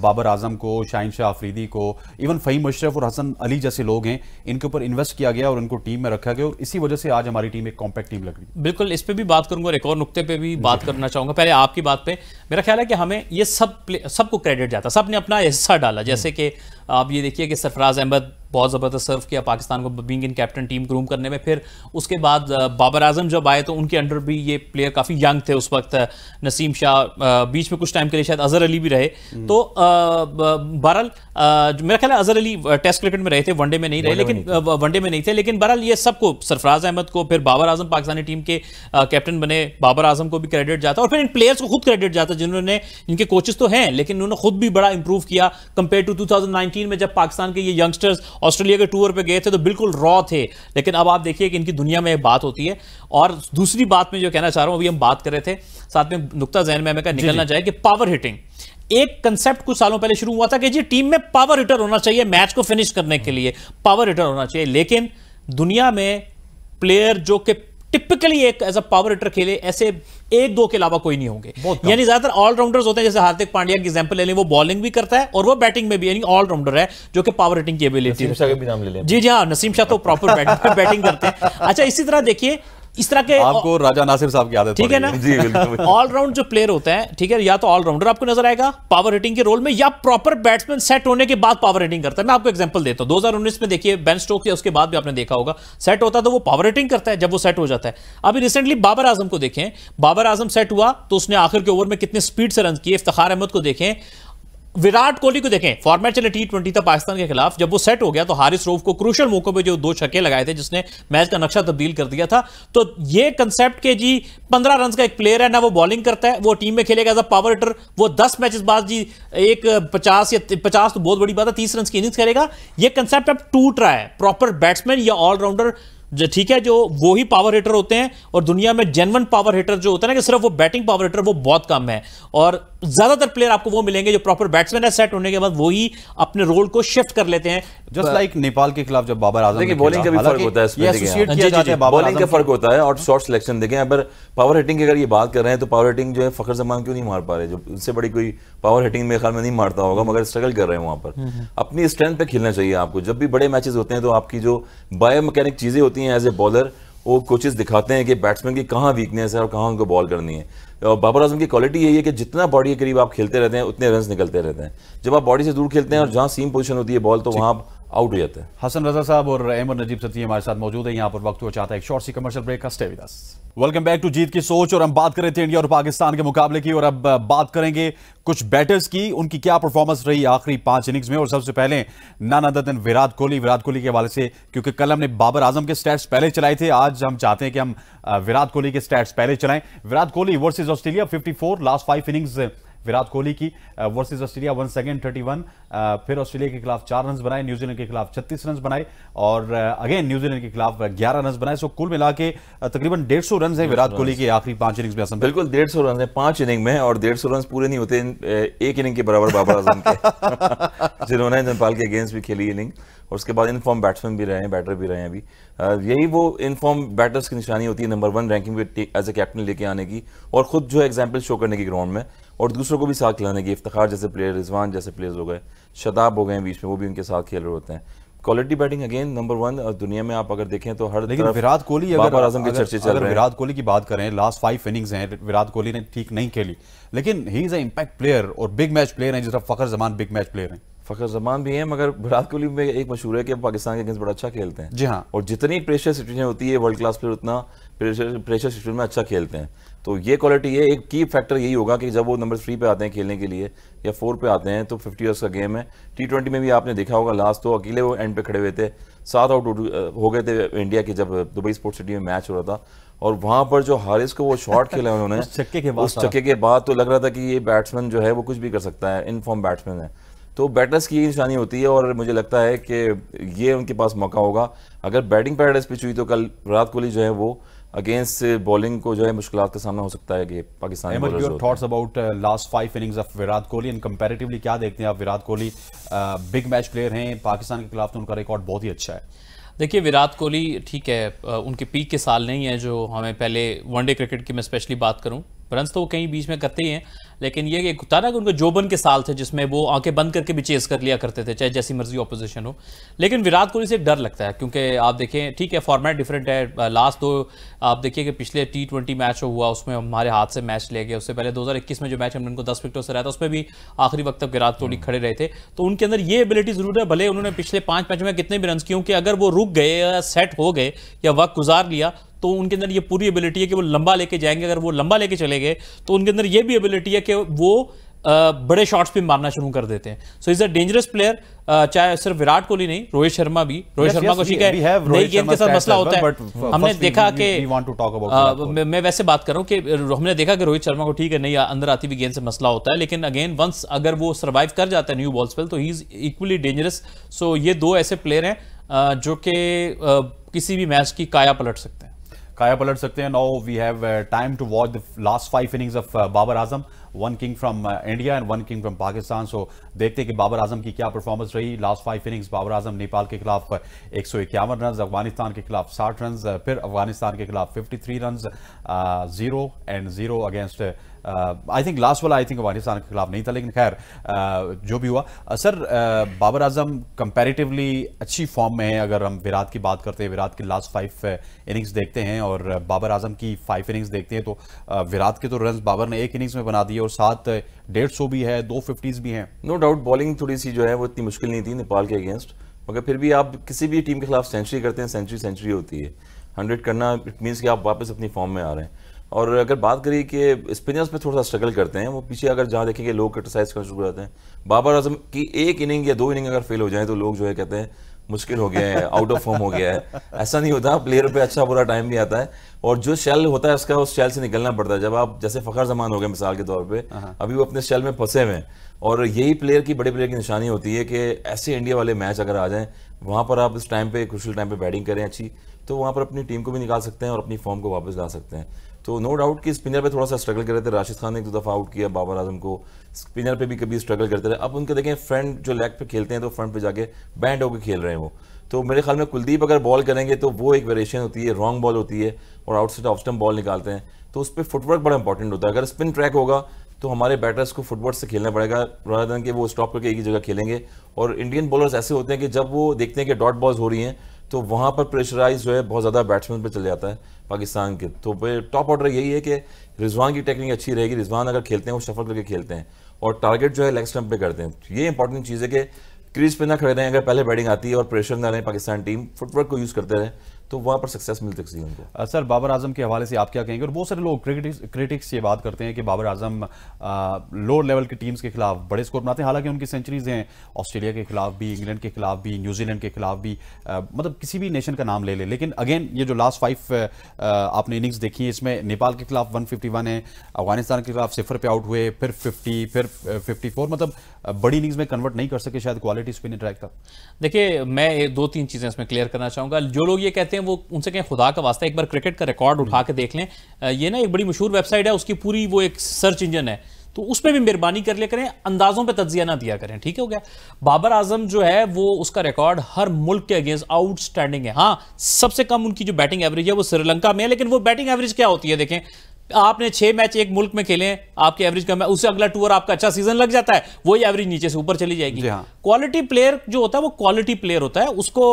बाबर आजम को, शाहीन शाह आफरीदी को, इवन फ़हीम अशरफ और हसन अली जैसे लोग हैं, इनके ऊपर इन्वेस्ट किया गया और इनको टीम में रखा गया, और इसी वजह से आज हमारी टीम एक कॉम्पैक्ट टीम लग रही है। बिल्कुल, इस पर भी बात करूँगा और एक और नुकते पर भी बात करना चाहूँगा। पहले आपकी बात पर मेरा ख्याल है कि हमें ये सबको क्रेडिट जाता, सब ने अपना हिस्सा डाला। जैसे कि आप ये देखिए कि सरफराज अहमद बहुत ज़बरदस्त सर्व किया पाकिस्तान को being in captain team groom करने में। फिर उसके बाद बाबर आजम जब आए तो उनके अंडर भी ये प्लेयर काफ़ी यंग थे उस वक्त, नसीम शाह, बीच में कुछ टाइम के लिए शायद अजहर अली भी रहे। तो बहरहाल मेरा ख्याल है अजहर अली टेस्ट क्रिकेट में रहे थे, वनडे में नहीं रहे, लेकिन वनडे में नहीं थे, लेकिन बहरहाल ये सबको, सरफराज अहमद को, फिर बाबर आजम पाकिस्तानी टीम के कैप्टन बने, बाबर आजम को भी क्रेडिट जाता, और फिर इन प्लेयर्स को खुद क्रेडिट जाता जिन्होंने, इनके कोचेस तो हैं लेकिन उन्होंने खुद भी बड़ा इंप्रूव किया कंपेयर टू 2019 में, जब पाकिस्तान के ये यंगस्टर्स ऑस्ट्रेलिया के टूर पे गए थे तो बिल्कुल रॉ थे। लेकिन अब आप देखिए कि इनकी दुनिया में एक बात होती है। और दूसरी बात में जो कहना चाह रहा हूं, अभी हम बात कर रहे थे, साथ में नुकता जहन में हमें निकलना चाहिए कि पावर हिटिंग एक कंसेप्ट कुछ सालों पहले शुरू हुआ था कि जी टीम में पावर हिटर होना चाहिए, मैच को फिनिश करने के लिए पावर हिटर होना चाहिए। लेकिन दुनिया में प्लेयर जो कि टिपिकली एक एज अ पावर हिटर खेले, ऐसे एक दो के अलावा कोई नहीं होंगे। यानी ज्यादातर ऑलराउंडर्स होते हैं, जैसे हार्दिक पांड्या की एग्जांपल ले लें, वो बॉलिंग भी करता है और वो बैटिंग में भी, यानी ऑलराउंडर है जो कि पावर हिटिंग की एबिलिटी है। नसीम शाह का भी नाम ले लें। जी जी हाँ, नसीम शाह तो प्रॉपर बैटिंग करते हैं। अच्छा, इसी तरह देखिए, इस तरह के आपको राजा नासिर साहब की आदत, ठीक है ना, ऑलराउंड जो प्लेयर होता है, ठीक है, या तो ऑलराउंडर आपको नजर आएगा पावर हिटिंग के रोल में, या प्रॉपर बैट्समैन सेट होने के बाद पावर हिटिंग करता है। मैं आपको एग्जांपल देता हूं, 2019 में देखिए बेन स्टोक्स, या उसके बाद भी आपने देखा होगा, सेट होता है तो वो पावर हिटिंग करता है जब वो सेट हो जाता है। अभी रिसेंटली बाबर आजम को देखें, बाबर आजम सेट हुआ तो उसने आखिर के ओवर में कितने स्पीड से रन किए। इफ्तिखार अहमद को देखें, विराट कोहली को देखें, फॉर्मेट चले T20 था पाकिस्तान के खिलाफ, जब वो सेट हो गया तो हारिस रऊफ को क्रूशल मौकों पे जो दो छक्के लगाए थे जिसने मैच का नक्शा तब्दील कर दिया था। तो ये कंसेप्ट के जी 15 रन का एक प्लेयर है, ना वो बॉलिंग करता है, वो टीम में खेलेगा एज अ पावर हिटर, वो 10 मैचेस बाद जी एक 50 तो बहुत बड़ी बात है, 30 रन की इनिंग्स खेलेगा। यह कंसेप्ट अब टूट रहा है, प्रॉपर बैट्समैन या ऑलराउंडर जो, ठीक है, जो वो ही पावर हिटर होते हैं, और दुनिया में जेन्युइन पावर हिटर जो होता है ना, कि सिर्फ वो बैटिंग पावर हिटर, वो बहुत कम है। और ज्यादातर प्लेयर आपको वो मिलेंगे जो प्रॉपर बैट्समैन है, सेट होने के बाद वो ही अपने रोल को शिफ्ट कर लेते हैं। जस्ट लाइक नेपाल के खिलाफ जब बाबर आजम, देखिए बॉलिंग का भी फर्क होता है, इसमें बॉलिंग का फर्क होता है और शॉट सिलेक्शन देखें। अगर पावर हिटिंग की अगर ये बात कर रहे हैं तो पावर हिटिंग जो है फखर जमान क्यों नहीं मार पा रहे, जो उससे बड़ी कोई पावर हिटिंग मेरे ख्याल में नहीं मारता होगा, मगर स्ट्रगल कर रहे हैं वहां पर। अपनी स्ट्रेंथ पे खेलना चाहिए आपको, जब भी बड़े मैचेस होते हैं तो आपकी जो बायोमैकेनिक चीजें एज ए बॉलर वो कोचेस दिखाते हैं कि बैट्समैन की कहाँ वीकनेस है और कहाँ उनको बॉल करनी है। और बाबर आजम की क्वालिटी यही है कि जितना बॉडी के करीब आप खेलते रहते हैं उतने रन निकलते रहते हैं, जब आप बॉडी से दूर खेलते हैं और जहाँ सीम पोजीशन होती है बॉल तो वहाँ आप आउट हो जाते हैं। हसन रजा साहब और अहमद नजीब सती हमारे साथ मौजूद है। यहाँ पर वक्त हो चाहता है एक शॉर्ट सी कमर्शियल ब्रेक का। Stay with us. Welcome back to जीत की सोच, और हम बात कर रहे थे इंडिया और पाकिस्तान के मुकाबले की, और अब बात करेंगे कुछ बैटर्स की, उनकी क्या परफॉर्मेंस रही आखिरी 5 इनिंग्स में। और सबसे पहले नान अदतन विराट कोहली के हवाले से, क्योंकि कल हमने बाबर आजम के स्टैट्स पहले चलाए थे, आज हम चाहते हैं कि हम विराट कोहली के स्टैट्स पहले चलाएं। Virat Kohli versus Australia 54, last 5 innings Virat Kohli की वर्सेस ऑस्ट्रेलिया, 1 सेकेंड 31, फिर ऑस्ट्रेलिया के खिलाफ 4 रन बनाए, न्यूजीलैंड के खिलाफ 36 रन बनाए, और अगेन न्यूजीलैंड के खिलाफ 11 रन बनाए। सो कुल मिला के तकरीबन 150 रन है विराट कोहली के आखिरी 5 इनिंग्स में। बिल्कुल 150 रन है 5 इनिंग में, और 150 रन पूरे नहीं होते, एक इनिंग के बराबर बाबर आजम के, जिन्होंने नेपाल के अगेंस्ट भी खेली इनिंग, और उसके बाद इनफॉर्म बैट्समैन भी रहे हैं, बैटर भी रहे हैं। अभी यही वो इनफॉर्म बैटर्स की निशानी होती है, नंबर 1 रैंकिंग पे एज ए कैप्टन लेके आने की, और खुद जो एग्जाम्पल शो करने की ग्राउंड में, और दूसरों को भी साथ खिलाने की। इफ्तिखार जैसे प्लेयर, रिजवान जैसे प्लेयर्स हो गए, शदाब हो गए बीच में, वो भी उनके साथ खेल रहे होते हैं। क्वालिटी बैटिंग अगेन नंबर 1 दुनिया में आप अगर देखें तो हर, लेकिन विराट कोहली, बाबर आजम के चर्चे चल रहे हैं। विराट कोहली की बात करें, लास्ट 5 इनिंग्स हैं, विराट कोहली ने ठीक नहीं खेली, लेकिन he is a impact player और बिग मैच प्लेयर है, जिस तरह Fakhar Zaman big match player है। फखर जमान भी हैं, मगर विराट कोहली में एक मशहूर है कि पाकिस्तान के अगेंस्ट बड़ा अच्छा खेलते हैं। जी हाँ, और जितनी प्रेशर सिचुएशन होती है वर्ल्ड क्लास प्लेयर उतना प्रेशर सिचुएशन में अच्छा खेलते हैं। तो ये क्वालिटी है। एक की फैक्टर यही होगा कि जब वो नंबर 3 पे आते हैं खेलने के लिए या 4 पे आते हैं तो 50 ओवर्स का गेम है। T20 में भी आपने देखा होगा लास्ट तो अकेले वो एंड पे खड़े हुए थे, 7 आउट हो गए थे इंडिया के जब दुबई स्पोर्ट्स सिटी में मैच हो रहा था, और वहाँ पर जो हारिस को वो शॉट खेला उन्होंने उस चक्के के बाद तो लग रहा था कि ये बैट्समैन जो है वो कुछ भी कर सकता है, इनफॉर्म बैट्समैन है। तो बैटर्स की निशानी होती है और मुझे लगता है कि ये उनके पास मौका होगा। अगर बैटिंग पैराडाइज पिच हुई तो कल विराट कोहली जो है वो अगेंस्ट बॉलिंग को जो है मुश्किलात का सामना हो सकता है कि पाकिस्तान में। Your thoughts about last 5 innings of Virat Kohli and comparatively क्या देखते हैं आप? Virat Kohli big match player हैं, पाकिस्तान के खिलाफ तो उनका रिकॉर्ड बहुत ही अच्छा है। देखिए विराट कोहली ठीक है उनके पीक के साल नहीं है जो हमें पहले वनडे क्रिकेट की मैं स्पेशली बात करूँ, रन्स तो वो कहीं बीच में करते ही हैं, लेकिन ये एक होता ना कि उनके जोबन के साल थे जिसमें वो आंखें बंद करके भी चेस कर लिया करते थे चाहे जैसी मर्जी ऑपोजिशन हो। लेकिन विराट कोहली से डर लगता है क्योंकि आप देखें ठीक है फॉर्मेट डिफरेंट है, लास्ट दो आप देखिए कि पिछले T20 मैच हुआ उसमें हमारे हाथ से मैच ले गए, उससे पहले 2021 में जो मैच हमने उनको 10 विकेटों से हराया था उसमें भी आखिरी वक्त तक विराट कोहली खड़े रहे थे। तो उनके अंदर ये एबिलिटी जरूर है, भले उन्होंने पिछले 5 मैच में कितने भी रन किए क्योंकि अगर वो रुक गए या सेट हो गए या वक्त गुजार लिया तो उनके अंदर ये पूरी एबिलिटी है कि वो लंबा लेके जाएंगे। अगर वो लंबा लेके चले गए तो उनके अंदर ये भी एबिलिटी है कि वो बड़े शॉट्स भी मारना शुरू कर देते हैं। So is a dangerous player, चाहे सिर्फ विराट कोहली नहीं रोहित शर्मा भी। रोहित शर्मा को ठीक है नई गेंद के साथ मसला होता है, हमने देखा कि मैं वैसे बात कर रहा हूँ कि हमने देखा कि रोहित शर्मा को ठीक है नई अंदर आती हुई गेंद से मसला होता है, लेकिन अगेन वंस अगर वो सर्वाइव कर जाता है न्यू बॉल्स पर तो he is equally dangerous. So ये दो ऐसे प्लेयर हैं जो कि किसी भी मैच की काया पलट सकते हैं। Now we have time to watch the last 5 innings of Babar Azam, one king from India and one king from Pakistan. So देखते हैं कि बाबर आजम की क्या परफॉर्मेंस रही। लास्ट 5 इनिंग्स बाबर आजम नेपाल के खिलाफ 151 रन, अफगानिस्तान के खिलाफ 60 रन, फिर अफगानिस्तान के खिलाफ 53 run, 0 and 0 against I think last वाला अफगानिस्तान के खिलाफ नहीं था, लेकिन खैर जो भी हुआ सर बाबर आजम कंपैरेटिवली अच्छी फॉर्म में है। अगर हम विराट की बात करते हैं, विराट के लास्ट 5 इनिंग्स देखते हैं और बाबर आजम की 5 इनिंग्स देखते हैं तो विराट के तो रन बाबर ने 1 इनिंग्स में बना दिए और साथ 150 भी है, 250s भी हैं। नो डाउट बॉलिंग थोड़ी सी जो है वो इतनी मुश्किल नहीं थी नेपाल के अगेंस्ट, मगर फिर भी आप किसी भी टीम के खिलाफ सेंचुरी करते हैं, सेंचुरी होती है। 100 करना इट मीन्स कि आप वापस अपनी फॉर्म में आ रहे हैं। और अगर बात करिए कि स्पिनर्स पे थोड़ा सा स्ट्रगल करते हैं वो पीछे, अगर जहाँ देखेंगे लोग क्रिटिसाइज करना शुरू करते हैं। बाबर आजम की 1 इनिंग या 2 इनिंग अगर फेल हो जाए तो लोग जो है कहते हैं मुश्किल हो गया है, आउट ऑफ फॉर्म हो गया है। ऐसा नहीं होता, प्लेयर पे अच्छा बुरा टाइम भी आता है और जो शेल होता है उसका उस शेल से निकलना पड़ता है। जब आप जैसे फ़खर जमान हो गए मिसाल के तौर पे, अभी वो अपने शेल में फंसे हुए हैं और यही प्लेयर की बड़े प्लेयर की निशानी होती है कि ऐसे इंडिया वाले मैच अगर आ जाएँ वहाँ पर आप इस टाइम पर क्रूशियल टाइम पर बैटिंग करें अच्छी तो वहाँ पर अपनी टीम को भी निकाल सकते हैं और अपनी फॉर्म को वापस ला सकते हैं। तो नो डाउट कि स्पिनर पे थोड़ा सा स्ट्रगल कर रहे थे, राशिद खान ने 2 दफ़ा आउट किया बाबर आजम को, स्पिनर पे भी कभी स्ट्रगल करते रहे। अब उनके देखें फ्रंट जो लेग पे खेलते हैं तो फ्रंट पे जाके बैंड होकर खेल रहे हैं वो, तो मेरे ख्याल में कुलदीप अगर बॉल करेंगे तो वो एक वेरिएशन होती है, रॉन्ग बॉल होती है और आउटसाइड ऑफ स्टंप बॉल निकालते हैं तो उस पर फुटवर्क बड़ा इंपॉर्टेंट होता है। अगर स्पिन ट्रैक होगा तो हमारे बैटर्स को फुटवर्क से खेलना पड़ेगा रादर देन कि वो स्टॉप करके एक ही जगह खेलेंगे। और इंडियन बॉलर्स ऐसे होते हैं कि जब वो देखते हैं कि डॉट बॉल्स हो रही हैं तो वहाँ पर प्रेशराइज जो है बहुत ज़्यादा बैट्समैन पे चले जाता है पाकिस्तान के। तो टॉप ऑर्डर यही है कि रिजवान की टेक्निक अच्छी रहेगी, रिजवान अगर खेलते हैं वो शफल करके खेलते हैं और टारगेट जो है लेग स्टंप पे करते हैं। ये इंपॉर्टेंट चीज़ है कि क्रीज पे ना खड़े रहें, अगर पहले बैटिंग आती है और प्रेशर ना रहे पाकिस्तान टीम, फुटवर्क को यूज़ करते रहें तो वहाँ पर सक्सेस मिल सकती है उनको। सर बाबर आजम के हवाले से आप क्या कहेंगे? और बहुत सारे लोग क्रिटिक्स ये बात करते हैं कि बाबर आजम लो लेवल की टीम्स के खिलाफ बड़े स्कोर बनाते हैं, हालांकि उनकी सेंचुरीज हैं ऑस्ट्रेलिया के खिलाफ भी, इंग्लैंड के खिलाफ भी, न्यूजीलैंड के खिलाफ भी, मतलब किसी भी नेशन का नाम ले लें। लेकिन अगेन ये जो लास्ट 5 आपने इनिंग्स देखी है इसमें नेपाल के खिलाफ 151 है, अफगानिस्तान के खिलाफ 0 पे आउट हुए, फिर 50, फिर 54, मतलब बड़ी इनिंग्स में कन्वर्ट नहीं कर सके शायद क्वालिटी स्पिन ट्रैक था। देखिए मैं 2-3 चीज़ें इसमें क्लियर करना चाहूँगा। जो लोग ये कहते हैं वो उनसे कहें खुदा का वास्ता एक बार क्रिकेट का रिकॉर्ड उठा के देख लें। ये ना एक बड़ी मशहूर वेबसाइट है, उसकी पूरी वो एक सर्च इंजन है, तो उसमें भी मेहरबानी कर लिया करें, अंदाजों पे तज्जिया ना दिया करें। ठीक हो गया, बाबर आजम जो है वो उसका रिकॉर्ड हर मुल्क के अगेंस्ट आउटस्टैंडिंग है। हाँ, सबसे कम उनकी जो बैटिंग एवरेज है वो श्रीलंका में है, लेकिन वो बैटिंग एवरेज क्या होती है देखें, आपने 6 मैच एक मुल्क में खेले हैं, आपके एवरेज कम है, उससे अगला टूर आपका अच्छा सीजन लग जाता है, वही एवरेज नीचे से ऊपर चली जाएगी। क्वालिटी प्लेयर जो होता है वो क्वालिटी प्लेयर होता है, उसको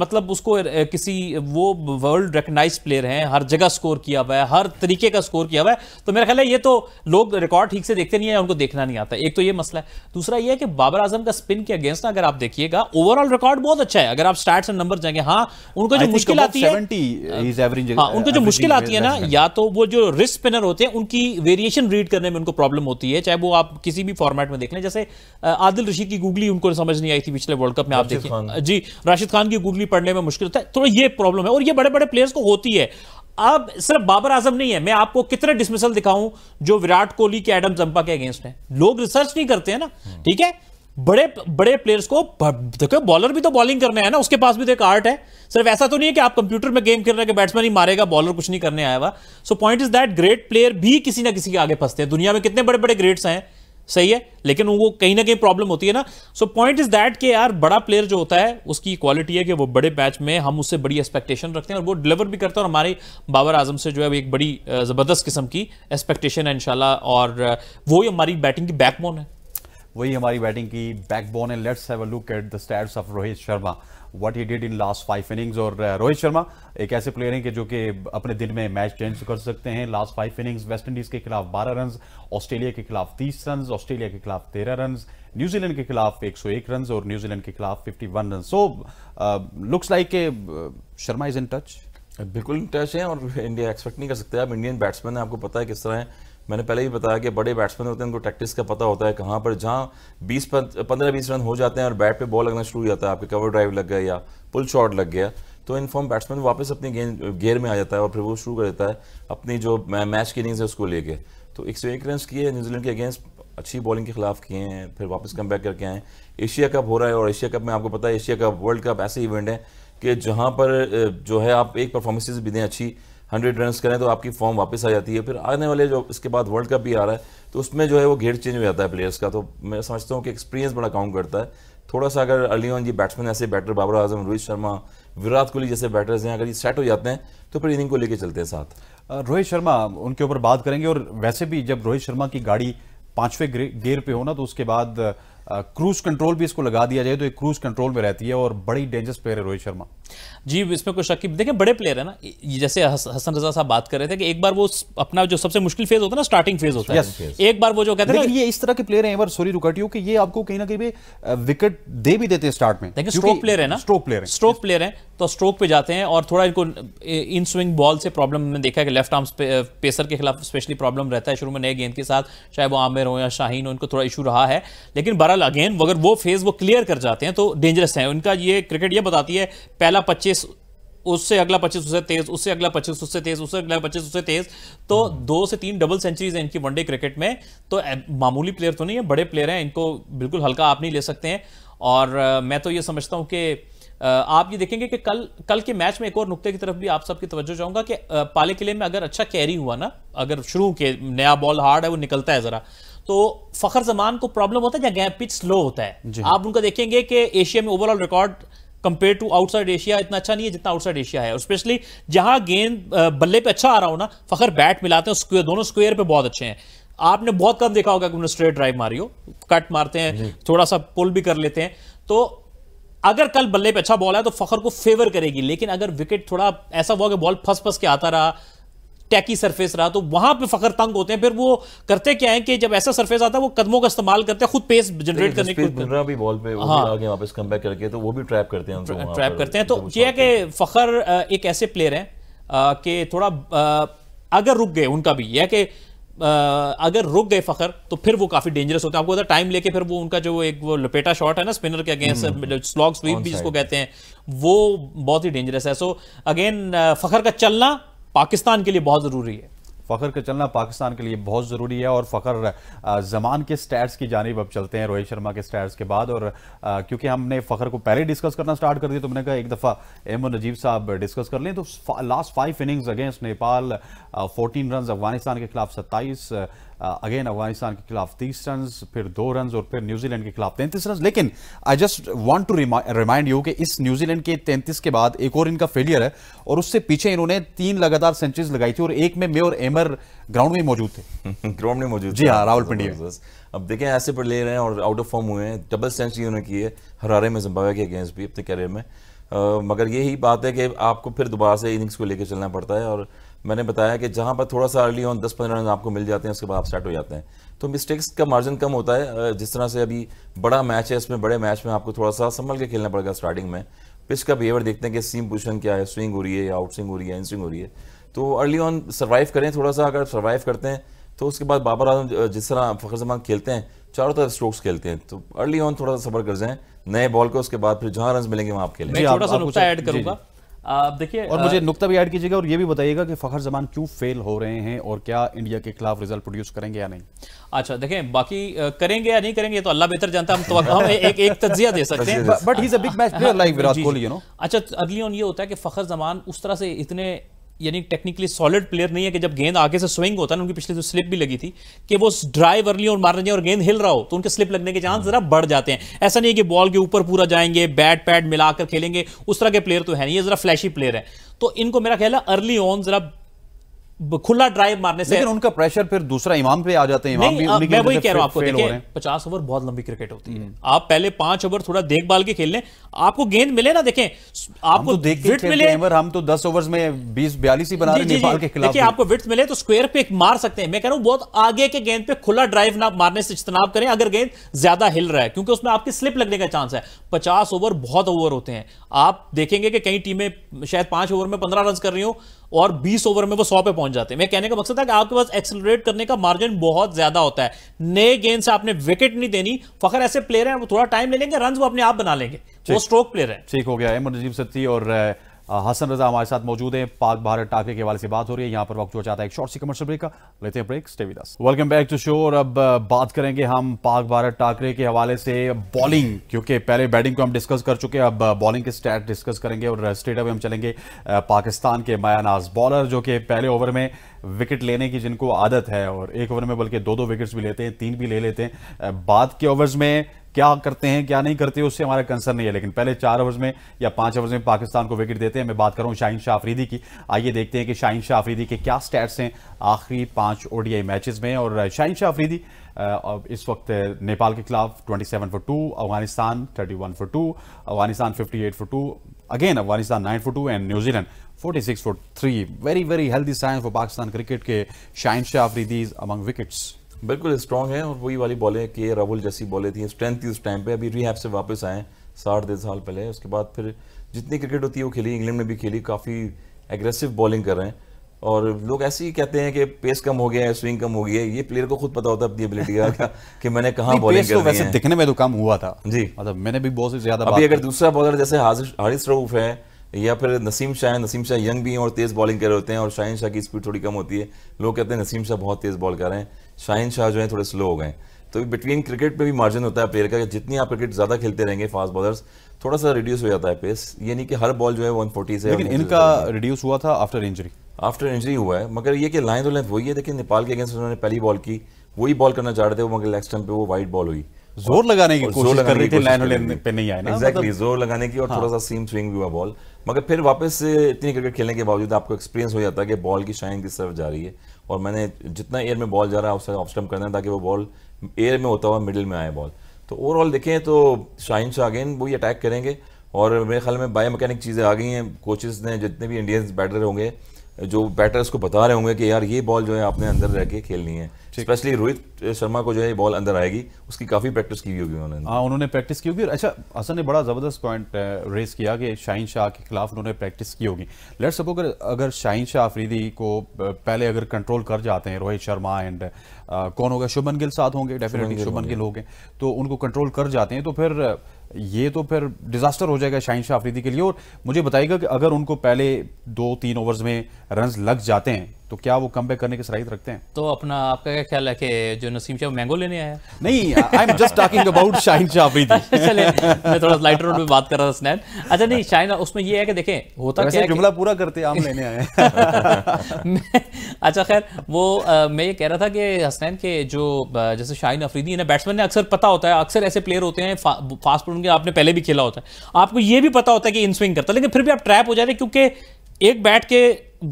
मतलब उसको किसी वो वर्ल्ड रिकग्नाइज प्लेयर हैं, हर जगह स्कोर किया हुआ है, हर तरीके का स्कोर किया हुआ है। तो मेरा ख्याल है ये तो लोग रिकॉर्ड ठीक से देखते नहीं है, उनको देखना नहीं आता, एक तो ये मसला है। दूसरा यह है कि बाबर आजम का स्पिन के अगेंस्ट अगर आप देखिएगा ओवरऑल रिकॉर्ड बहुत अच्छा है, अगर आप स्टार्ट से नंबर जाएंगे। हाँ, उनको जो मुश्किल आती है ना, या तो वो जो रिस्ट स्पिनर होते हैं उनकी वेरिएशन रीड करने में उनको प्रॉब्लम होती है, चाहे वो आप किसी भी फॉर्मेट में देख लें। जैसे आदिल रशीद की गूगली उनको समझ नहीं आई थी पिछले वर्ल्ड कप में, आप देखिए जी, राशिद खान की गूगली पढ़ने में मुश्किल होता है, थोड़ा ये प्रॉब्लम है और ये बड़े बड़े प्लेयर्स को होती है। अब सिर्फ बाबर आजम नहीं है, मैं आपको कितने डिसमिसल दिखाऊं जो विराट कोहली के एडम जंपा के अगेंस्ट हैं। लोग रिसर्च नहीं करते हैं ना, ठीक है, बड़े बड़े प्लेयर्स को देखो, बॉलर भी तो बॉलिंग करने आया ना, उसके पास भी तो एक आर्ट है। सिर्फ ऐसा तो नहीं है कि आप कंप्यूटर में गेम खेल रहे हैं बैट्समैन ही मारेगा, बॉलर कुछ नहीं करने आया हुआ। So point is that great player भी किसी ना किसी के आगे फंसते हैं। दुनिया में कितने बड़े बड़े ग्रेट्स हैं, सही है, लेकिन वो कहीं ना कहीं प्रॉब्लम होती है ना। सो पॉइंट इज दैट कि यार बड़ा प्लेयर जो होता है उसकी क्वालिटी है कि वो बड़े मैच में हम उससे बड़ी एक्सपेक्टेशन रखते हैं और वो डिलीवर भी करता है। और हमारे बाबर आजम से जो है एक बड़ी ज़बरदस्त किस्म की एक्सपेक्टेशन है इंशाल्लाह, और वो ही हमारी बैटिंग की बैकबोन है। Let's have a look at the stats of Rohit Sharma, what he did in last 5 innings. और रोहित शर्मा एक ऐसे प्लेयर हैं कि जो कि अपने दिन में मैच चेंज कर सकते हैं। लास्ट 5 इनिंग्स वेस्ट इंडीज के खिलाफ 12 रन, ऑस्ट्रेलिया के खिलाफ 30 रन, ऑस्ट्रेलिया के खिलाफ 13 रन, न्यूजीलैंड के खिलाफ 101 रन और न्यूजीलैंड के खिलाफ 51 run. So looks like Sharma is in touch, बिल्कुल इन टच है और इंडिया एक्सपेक्ट नहीं कर सकते। आप इंडियन बैट्समैन है, आपको पता है किस तरह है। मैंने पहले ही बताया कि बड़े बैट्समैन होते हैं, उनको टैक्टिक्स का पता होता है कहाँ पर, जहाँ 15-20 रन हो जाते हैं और बैट पे बॉल लगना शुरू हो जाता है, आपके कवर ड्राइव लग गया या पुल शॉट लग गया, तो इनफॉर्म बैट्समैन वापस अपनी गेयर में आ जाता है और फिर वो शुरू कर देता है अपनी जो मैच की इनिंग्स है उसको लेके। तो 101 रन किए न्यूजीलैंड के अगेंस्ट, अच्छी बॉलिंग के खिलाफ किए हैं, फिर वापस कम बैक करके आए। एशिया कप हो रहा है और एशिया कप में आपको पता है, एशिया कप वर्ल्ड कप ऐसे इवेंट है कि जहाँ पर जो है आप एक परफॉर्मेंसेज भी दें अच्छी, 100 रन करें तो आपकी फॉर्म वापस आ जाती है। फिर आने वाले जो इसके बाद वर्ल्ड कप भी आ रहा है तो उसमें जो है वो गेट चेंज हो जाता है प्लेयर्स का। तो मैं समझता हूँ कि एक्सपीरियंस बड़ा काउंट करता है। थोड़ा सा अगर अर्ली ऑन ये बैट्समैन ऐसे बैटर बाबर आजम, रोहित शर्मा, विराट कोहली जैसे बैटर्स हैं, अगर ये सेट हो जाते हैं तो फिर इनिंग को लेके चलते हैं साथ। रोहित शर्मा उनके ऊपर बात करेंगे। और वैसे भी जब रोहित शर्मा की गाड़ी 5वें गियर पे हो ना, तो उसके बाद क्रूज कंट्रोल भी इसको लगा दिया जाए तो एक क्रूज कंट्रोल में रहती है और बड़ी डेंजरस प्लेयर है रोहित शर्मा जी, इसमें कोई शक नहीं। देखिए बड़े प्लेयर है ना, जैसे हसन रजा साहब बात कर रहे थे कि एक बार वो अपना जो सबसे मुश्किल फेज होता है ना, स्टार्टिंग फेज होता है, एक बार वो जो कहते हैं ये इस तरह के प्लेयर हैं, सॉरी रुकाटियो, कि ये आपको कहीं ना कहीं विकेट दे भी देते हैं स्टार्ट में। देखिए स्ट्रोक प्लेयर है ना, स्ट्रोक प्लेयर है तो स्ट्रोक पे जाते हैं और थोड़ा इनको इन स्विंग बॉल से प्रॉब्लम में देखा है कि लेफ्ट आर्म पेसर के खिलाफ स्पेशली प्रॉब्लम रहता है शुरू में नए गेंद के साथ, चाहे वो आमिर हो या शाहीन हो, इनको थोड़ा इशू रहा है। लेकिन बहरहाल अगेन अगर वो फेज वो क्लियर कर जाते हैं तो डेंजरस है। उनका ये क्रिकेट ये बताती है, पहला 25 उससे अगला 25 उससे तेज, उससे अगला 25 उससे तेज, उससे अगला 25 उससे तेज। तो 2 से 3 डबल सेंचुरीज हैं इनकी वनडे क्रिकेट में, तो मामूली प्लेयर तो नहीं है, बड़े प्लेयर हैं, इनको बिल्कुल हल्का आप नहीं ले सकते हैं। और मैं तो ये समझता हूँ कि आप ये देखेंगे कि कल के मैच में एक और नुक्ते की तरफ भी आप सबकी तवज्जो चाहूंगा कि पालेकिले में अगर अच्छा कैरी हुआ ना, अगर शुरू के नया बॉल हार्ड है वो निकलता है जरा, तो फखर जमान को प्रॉब्लम होता है जहाँ पिच स्लो होता है। आप उनका देखेंगे कि एशिया में overall record compare to outside Asia इतना अच्छा नहीं है जितना आउटसाइड एशिया है, और स्पेशली जहां गेंद बल्ले पे अच्छा आ रहा हो ना, फखर बैट मिलाते हैं, स्क्वायर दोनों स्क्वायर पे बहुत अच्छे हैं। आपने बहुत कम देखा होगा कि उन्होंने स्ट्रेट ड्राइव मारी हो, कट मारते हैं, थोड़ा सा पुल भी कर लेते हैं। तो अगर कल बल्ले पे अच्छा बॉल है तो फखर को फेवर करेगी, लेकिन अगर विकेट थोड़ा ऐसा हुआ कि बॉल फंस फंस के आता रहा, टैकी सरफेस रहा, तो वहां पे फखर तंग होते हैं। फिर वो करते क्या है कि जब ऐसा सरफेस आता है वो कदमों का इस्तेमाल करते हैं, खुद पेस जनरेट करने की कोशिश भी बॉल पे, वो भी आगे वापस कमबैक करके तो वो भी ट्रैप करते हैं, उनको ट्रैप करते हैं। तो ये है कि फखर एक ऐसे प्लेयर हैं कि थोड़ा अगर रुक गए, उनका भी यह कि अगर रुक गए फखर तो फिर वो काफी डेंजरस होते हैं। आपको पता टाइम लेके फिर वो उनका जो एक वो लपेटा शॉट है ना स्पिनर के अगेंस्ट, स्लॉग स्वीप भी जिसको कहते हैं, वो बहुत ही डेंजरस है। सो अगेन फखर का चलना पाकिस्तान के लिए बहुत ज़रूरी है, फखर का चलना पाकिस्तान के लिए बहुत ज़रूरी है। और फखर ज़मान के स्टैट्स की जानिब अब चलते हैं रोहित शर्मा के स्टैट्स के बाद। और क्योंकि हमने फखर को पहले डिस्कस करना स्टार्ट कर दिया तो मैंने कहा एक दफ़ा एम नजीब साहब डिस्कस कर लें। तो last 5 innings against Nepal 14 run, Afghanistan के खिलाफ 27, अगेन अफगानिस्तान के खिलाफ 30 रन, फिर 2 रन और फिर न्यूजीलैंड के खिलाफ 33 रन। लेकिन I just want to remind you कि इस न्यूजीलैंड के 33 के बाद एक और इनका फेलियर है, और उससे पीछे इन्होंने 3 लगातार सेंचुरीज लगाई थी और एक में और एमर ग्राउंड में मौजूद थे जी हाँ, रावलपिंडी। अब देखें ऐसे प्लेयर हैं और आउट ऑफ फॉर्म हुए हैं, डबल सेंचुरी उन्होंने की है हरारे में, जिम्बाब्वे के अगेंस्ट भी अपने कैरियर में। मगर यही बात है कि आपको फिर दोबारा से इनिंग्स को लेकर चलना पड़ता है, और मैंने बताया कि जहां पर थोड़ा सा अर्ली ऑन 10-15 रन आपको मिल जाते हैं, उसके बाद आप स्टार्ट हो जाते हैं, तो मिस्टेक्स का मार्जिन कम होता है। जिस तरह से अभी बड़ा मैच है, इसमें बड़े मैच में आपको थोड़ा सा संभल के खेलना पड़ेगा स्टार्टिंग में। पिच का बिहेवियर देखते हैं कि सीम पोजिशन क्या है, स्विंग हो रही है या आउट स्विंग हो रही है, इन स्विंग हो रही है, तो अर्ली ऑन सर्वाइव करें थोड़ा सा, अगर सर्वाइव करते हैं तो उसके बाद बाबर आजम जिस तरह फखर जमान खेलते हैं, चारों तरफ स्ट्रोक्स खेलते हैं, तो अर्ली ऑन थोड़ा सा सब्र कर जाएं नए बॉल को, उसके बाद फिर जहां रन मिलेंगे वहां आप खेलें। मैं थोड़ा सा नुक्ता ऐड करूंगा, आप देखिए, और मुझे नुक्ता भी ऐड कीजिएगा और ये भी बताइएगा कि फखर जमान क्यों फेल हो रहे हैं और क्या इंडिया के खिलाफ रिजल्ट प्रोड्यूस करेंगे या नहीं। अच्छा देखें, बाकी करेंगे या नहीं करेंगे तो अल्लाह बेहतर जानता है, हम तो एक तज्जिया दे सकते हैं, but he is a big match player like Virat Kohli, you know. अच्छा अर्ली ऑन ये होता है कि फखर जमान उस तरह से इतने यानी टेक्निकली सॉलिड प्लेयर नहीं है कि जब गेंद आगे से स्विंग होता है ना, उनकी पिछले जो स्लिप भी लगी थी कि वो ड्राइव अर्ली और मार रहे हैं और गेंद हिल रहा हो तो उनके स्लिप लगने के चांस जरा बढ़ जाते हैं। ऐसा नहीं है कि बॉल के ऊपर पूरा जाएंगे, बैट पैड मिलाकर खेलेंगे, उस तरह के प्लेयर तो है नहीं, ये जरा फ्लैशी प्लेयर है। तो इनको मेरा ख्याल है अर्ली ऑन जरा खुला ड्राइव मारने से, लेकिन उनका प्रेशर फिर दूसरा इमाम पे आ जाते हैं। इमाम भी मैं वही कह रहा हूं आपको, देखिए 50 ओवर बहुत लंबी क्रिकेट होती है, आप पहले 5 ओवर थोड़ा देखभाल के खेल लें, आपको गेंद मिले ना, देखें आपको विड्थ मिले, हम तो 10 ओवर्स में 20-42 ही बना रहे हैं नेपाल के खिलाफ, देखिए आपको विड्थ मिले तो स्क्वायर पे मार सकते हैं। मैं कह रहा हूं बहुत आगे के गेंद पे खुला ड्राइव ना मारने से इज्तनाब करें अगर गेंद ज्यादा हिल रहा है, क्योंकि उसमें आपकी स्लिप लगने का चांस है। 50 ओवर बहुत ओवर होते हैं, आप देखेंगे कि कई टीमें शायद 5 ओवर में 15 रन कर रही हो और 20 ओवर में वो 100 पे पहुंच जाते हैं। मैं कहने का मकसद था कि आपके पास एक्सेलरेट करने का मार्जिन बहुत ज्यादा होता है, नए गेंद से आपने विकेट नहीं देनी। फखर ऐसे प्लेयर हैं, वो थोड़ा टाइम ले लेंगे, रन वो अपने आप बना लेंगे, वो स्ट्रोक प्लेयर है। ठीक हो गया है, मुनजीब सत्ती और हसन रजा हमारे साथ मौजूद हैं। पाक भारत टाकरे के हवाले से बात हो रही है, यहाँ पर वक्त हो जाता है एक शॉर्ट सी कमर्शियल ब्रेक का, लेते हैं break. Stay with us, welcome back to show. और अब बात करेंगे हम पाक भारत टाकरे के हवाले से बॉलिंग, क्योंकि पहले बैटिंग को हम डिस्कस कर चुके हैं, अब बॉलिंग के स्टैट डिस्कस करेंगे और स्ट्रेट अवे हम चलेंगे पाकिस्तान के मायानाज बॉलर जो कि पहले ओवर में विकेट लेने की जिनको आदत है और एक ओवर में बल्कि 2-2 विकेट्स भी लेते हैं, 3 भी ले लेते हैं। बाद के ओवर्स में क्या करते हैं क्या नहीं करते उससे हमारा कंसर्न नहीं है, लेकिन पहले 4 ओवर्स में या 5 ओवर्स में पाकिस्तान को विकेट देते हैं। मैं बात कर रहा हूं शाहीन शाह अफरीदी की। आइए देखते हैं कि शाहीन शाह अफरीदी के क्या स्टैट्स हैं आखिरी 5 ओडीआई मैचेस में। और शाहीन शाह अफरीदी इस वक्त नेपाल के खिलाफ 27 for 2, Afghanistan 31 for 2, Afghanistan 58 for 2, again Afghanistan 9 for 2 and New Zealand 46 for 3। Very very healthy sign for Pakistan cricket के Shaheen Shah Afridi is among wickets, बिल्कुल स्ट्रांग है और वही वाली बॉलें कि राहुल जैसी बॉलें थी, स्ट्रेंथ थी उस टाइम पे। अभी रिहैब से वापस आए 60-100 साल पहले, उसके बाद फिर जितनी क्रिकेट होती है वो खेली, इंग्लैंड में भी खेली, काफ़ी एग्रेसिव बॉलिंग कर रहे हैं। और लोग ऐसे ही कहते हैं कि पेस कम हो गया है, स्विंग कम हो गई है, ये प्लेयर को खुद पता होता है अपनी एबिलिटी का कि मैंने कहाँ बॉलिंग करनी है। वैसे दिखने में तो कम हुआ था जी, मतलब मैंने भी बहुत ज़्यादा। अभी अगर दूसरा बॉलर जैसे हारिस रऊफ है या फिर नसीम शाह यंग भी हैं और तेज़ बॉलिंग कर रहे होते हैं, और शाहीन शाह की स्पीड थोड़ी कम होती है, लोग कहते हैं नसीम शाह बहुत तेज़ बॉल कर रहे हैं, शाहीन शाह जो है थोड़े स्लो हो गए। तो बिटवीन क्रिकेट पे भी मार्जिन होता है प्लेयर का, जितनी आप क्रिकेट ज़्यादा खेलते रहेंगे फास्ट बॉलर्स, थोड़ा सा रिड्यूस हो जाता है पेस, यानी कि हर बॉल जो है 140 से। लेकिन इनका रिड्यूस हुआ था आफ्टर इंजरी हुआ है, मगर ये कि लाइन तो लेंथ वही है। देखिए नेपाल के अगेंस्ट उन्होंने पहली बॉल की, वही बॉल करना चाह रहे थे वो, मगर लेग स्टंप पे वो वाइड बॉल हुई, जोर लगाने की कोशिश कर रही थी, लाइन पे नहीं आया ना, एग्जैक्टली जोर लगाने की, और थोड़ा सा सीम स्विंग भी हुआ बॉल, मगर फिर वापस इतनी क्रिकेट खेलने के बावजूद आपको एक्सपीरियंस हो जाता है कि बॉल की शाइन किस तरफ जा रही है, और मैंने जितना एयर में बॉल जा रहा है उससे ऑफ स्टंप करना है ताकि वो बॉल एयर में होता हुआ मिडिल में आए बॉल। तो ओवरऑल देखें तो शाहीन शाह अगेन वही अटैक करेंगे, और मेरे ख्याल में बायो मैकेनिक चीज़ें आ गई हैं, कोचेस ने जितने भी इंडियंस बैटर होंगे जो बैटर्स को बता रहे होंगे कि यार ये बॉल जो है आपने अंदर रह के खेलनी है, स्पेशली रोहित शर्मा को जो है बॉल अंदर आएगी, उसकी काफ़ी प्रैक्टिस की होगी उन्होंने। हाँ उन्होंने प्रैक्टिस की होगी। अच्छा हसन ने बड़ा ज़बरदस्त पॉइंट रेस किया कि शाहीन शाह के खिलाफ उन्होंने प्रैक्टिस की होगी। लेट्स सपोज अगर शाहीन शाह अफरीदी को पहले अगर कंट्रोल कर जाते हैं रोहित शर्मा एंड कौन होगा, शुभमन गिल साथ होंगे, डेफिनेटली शुभमन गिल हो गए, तो उनको कंट्रोल कर जाते हैं तो फिर ये तो फिर डिजास्टर हो जाएगा शाहीन शाह अफरीदी के लिए। और मुझे बताइएगा कि अगर उनको पहले 2-3 ओवर्स में रन्स लग जाते हैं तो क्या वो कम बैक करने के सराहित रखते हैं? तो अपना आपका क्या ख्याल है कि जो नसीम शाह मैंगो लेने आया? नहीं, I am just talking about Shaheen Shah Afridi. चले मैं थोड़ा लाइटर रोड पे बात कर रहा था स्नैन। अच्छा नहीं शाहीन, उसमें ये है कि देखें होता क्या है, जुमला पूरा करते हम लेने आए अच्छा खैर वो मैं ये कह रहा था कि हसनैन के जो जैसे शाहीन अफरीदी ना बैट्समैन ने अक्सर पता होता है, अक्सर ऐसे प्लेयर होते हैं फास्ट बॉलर, उनके आपने पहले भी खेला होता है, आपको ये भी पता होता है कि इन स्विंग करता है, लेकिन फिर भी आप ट्रैप हो जा रहे हैं क्योंकि एक बैट के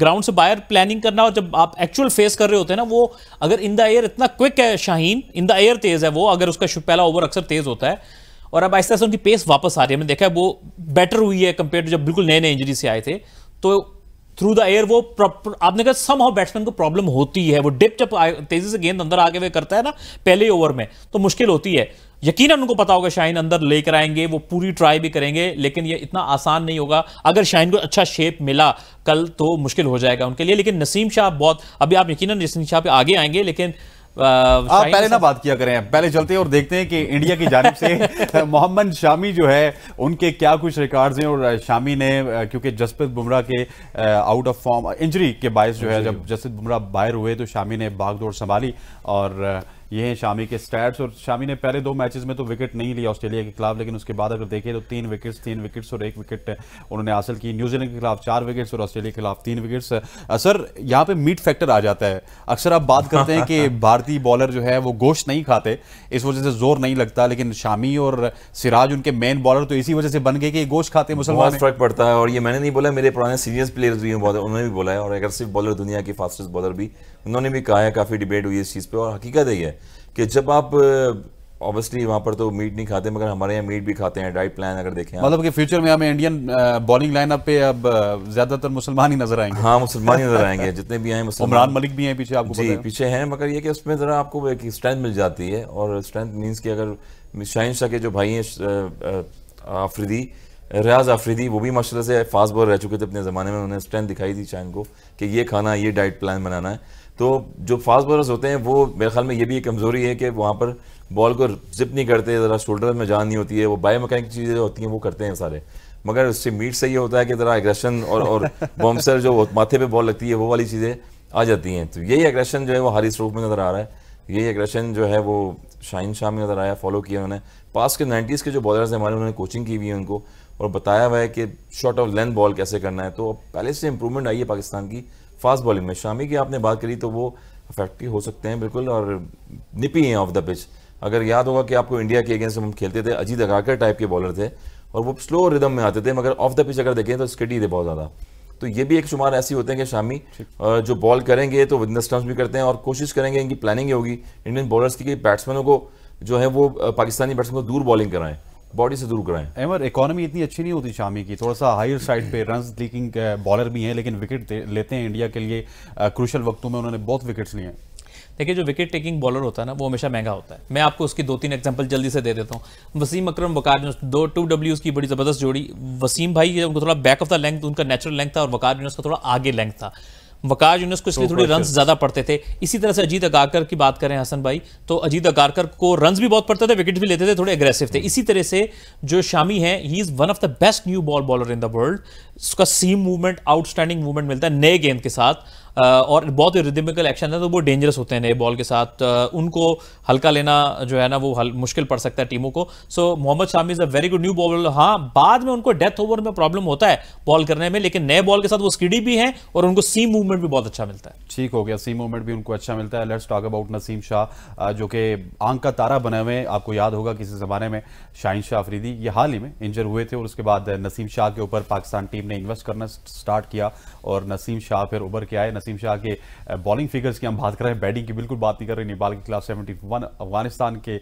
ग्राउंड से बाहर प्लानिंग करना, और जब आप एक्चुअल फेस कर रहे होते हैं ना, वो अगर इन द एयर इतना क्विक है शाहीन, इन द एयर तेज है वो, अगर उसका पहला ओवर अक्सर तेज होता है, और अब आहिस्ता आहिस्ता उनकी पेस वापस आ रही है। मैंने देखा है वो बेटर हुई है कंपेयर टू जब बिल्कुल नए नए इंजरी से आए थे, तो थ्रू द एयर वो आपने कहा समहाउ बैट्समैन को प्रॉब्लम होती है, वो डिप जब तेजी से गेंद अंदर आगे हुए करता है ना पहले ओवर में तो मुश्किल होती है। यकीनन उनको पता होगा शाहीन अंदर लेकर आएंगे, वो पूरी ट्राई भी करेंगे, लेकिन ये इतना आसान नहीं होगा। अगर शाहीन को अच्छा शेप मिला कल तो मुश्किल हो जाएगा उनके लिए। लेकिन नसीम शाह बहुत, अभी आप यकीनन नसीम शाह पे आगे आएंगे, लेकिन आप पहले ना बात किया करें, पहले चलते हैं और देखते हैं कि इंडिया की जानिब से मोहम्मद शामी जो है उनके क्या कुछ रिकॉर्ड्स हैं। और शामी ने क्योंकि जसप्रीत बुमराह के आउट ऑफ फॉर्म इंजरी के बायस जो है जब जसप्रीत बुमराह बाहर हुए तो शामी ने भागदौड़ संभाली और ये हैं शामी के स्टैट्स। और शामी ने पहले दो मैचेस में तो विकेट नहीं लिया ऑस्ट्रेलिया के खिलाफ, लेकिन उसके बाद अगर देखें तो तीन विकेट्स और एक विकेट उन्होंने हासिल की। न्यूजीलैंड के खिलाफ 4 विकेट्स और ऑस्ट्रेलिया के खिलाफ 3 विकेट्स। सर यहाँ पे मीट फैक्टर आ जाता है, अक्सर आप बात करते हैं कि भारतीय बॉलर जो है वो गोश्त नहीं खाते, इस वजह से जोर नहीं लगता, लेकिन शामी और सिराज उनके मेन बॉलर तो इसी वजह से बन गए कि गोश्त खाते मुसलमान। फर्क पड़ता है और ये मैंने नहीं बोला, मेरे पुराने सीनियर प्लेयर्स भी हैं उन्होंने भी बोला है और एग्रेसिव बॉलर दुनिया के फास्टेस्ट बॉलर भी उन्होंने भी कहा है, काफ़ी डिबेट हुई इस चीज़ पर। और हकीकत यही है कि जब आप ऑब्वियसली वहाँ पर तो मीट नहीं खाते मगर हमारे यहाँ मीट भी खाते हैं, डाइट प्लान अगर देखें मतलब कि फ्यूचर में हमें इंडियन बॉलिंग लाइनअप पे अब ज़्यादातर मुसलमान ही नजर आएंगे। हाँ मुसलमान ही नजर आएंगे जितने भी हैं, उमरान मलिक भी हैं पीछे, आपको जी पीछे हैं, मगर ये कि उसमें ज़रा आपको एक स्ट्रेंथ मिल जाती है। और स्ट्रेंथ मीन्स कि अगर शाहीन शाह के जो भाई हैं आफरीदी, रियाज आफरीदी, वो भी माशाल्लाह से फास्ट बॉलर रह चुके थे अपने ज़माने में, उन्होंने स्ट्रेंथ दिखाई थी शाहीन को कि ये खाना, ये डाइट प्लान बनाना है। तो जो फास्ट बॉलर्स होते हैं वो मेरे ख्याल में ये भी एक कमज़ोरी है कि वहाँ पर बॉल को जिप नहीं करते, ज़रा शोल्डर में जान नहीं होती है, वो बायो मैकेनिक चीज़ें होती हैं वो करते हैं सारे। मगर उससे मीट से ये होता है कि ज़रा एग्रेशन और बॉम्सर जो माथे पे बॉल लगती है वो वाली चीज़ें आ जाती हैं। तो यही एग्रेशन जो है वो हारिस रूफ में नज़र आ रहा है, यही एग्रेशन जो है वो शाहीन शाह में नज़र आया, फॉलो किया उन्होंने। पास के 90s के जो बॉलर्स हैं हमारे, उन्होंने कोचिंग की हुई है उनको और बताया हुआ है कि शॉर्ट ऑफ लेंथ बॉल कैसे करना है। तो पहले से इंप्रूवमेंट आई है पाकिस्तान की फास्ट बॉलिंग में। शामी की आपने बात करी तो वो अफेक्टिव हो सकते हैं बिल्कुल और निपी हैं ऑफ द पिच। अगर याद होगा कि आपको इंडिया के अगेंस्ट हम खेलते थे, अजीत अगारकर टाइप के बॉलर थे और वो स्लो रिदम में आते थे, मगर ऑफ द पिच अगर देखें तो स्किडी थे बहुत ज़्यादा। तो ये भी एक शुमार ऐसी होते हैं कि शामी जो बॉल करेंगे तो विदनेस स्टम्प्स भी करते हैं और कोशिश करेंगे, इनकी प्लानिंग होगी इंडियन बॉलर्स की कि बैट्समैनों को जो है वो पाकिस्तानी बैट्समैन को दूर बॉलिंग कराएं, बॉडी से दूर कराएं। अहमद इकोनॉमी इतनी अच्छी नहीं होती शामी की, थोड़ा सा हायर साइड पे रन लीकिंग बॉलर भी हैं, लेकिन विकेट लेते हैं इंडिया के लिए। क्रूशल वक्तों में उन्होंने बहुत विकेट्स लिए हैं। देखिए जो विकेट टेकिंग बॉलर होता है ना वो हमेशा महंगा होता है। मैं आपको उसकी 2-3 एग्जांपल जल्दी से दे देता हूँ। वसीम अकरम, वकार यूनिस, 2 WWs की बड़ी ज़बरदस्त जोड़ी। वसीम भाई उनको थोड़ा बैक ऑफ द लेंथ, उनका नेचुरल लेंथ था और वकार यूनिस का थोड़ा आगे लेंथ था। वकार यूनिस को इसलिए थोड़े रन ज़्यादा पड़ते थे। इसी तरह से अजीत अगारकर की बात करें हसन भाई, तो अजीत अगारकर को रन भी बहुत पड़ते थे, विकेट भी लेते थे, थोड़े एग्रेसिव थे। इसी तरह से जो शामी हैं, he is one of the best new ball bowler in the world. उसका सीम मूवमेंट, आउटस्टैंडिंग मूवमेंट मिलता है नए गेंद के साथ और बहुत ही रिदमिकल एक्शन है, तो वो डेंजरस होते हैं नए बॉल के साथ। उनको हल्का लेना जो है ना वो मुश्किल पड़ सकता है टीमों को। So Mohammad Shami is a very good new bowler. हाँ बाद में उनको डेथ ओवर में प्रॉब्लम होता है बॉल करने में, लेकिन नए बॉल के साथ वो स्किडी भी हैं और उनको सीम मूवमेंट भी बहुत अच्छा मिलता है। ठीक हो गया, सीम मूवमेंट भी उनको अच्छा मिलता है। Let's talk about Naseem Shah जो कि आंख का तारा बने हुए। आपको याद होगा किसी ज़माने में शाहीन शाह अफरीदी ये हाल ही में इंजर हुए थे और उसके बाद नसीम शाह के ऊपर पाकिस्तान टीम ने इन्वेस्ट करना स्टार्ट किया और नसीम शाह फिर उभर के आए। नसीम शाह के बॉलिंग फिगर्स की हम बात कर रहे हैं, बैटिंग की बिल्कुल बात नहीं कर रहे। नेपाल के खिलाफ 71, अफगानिस्तान के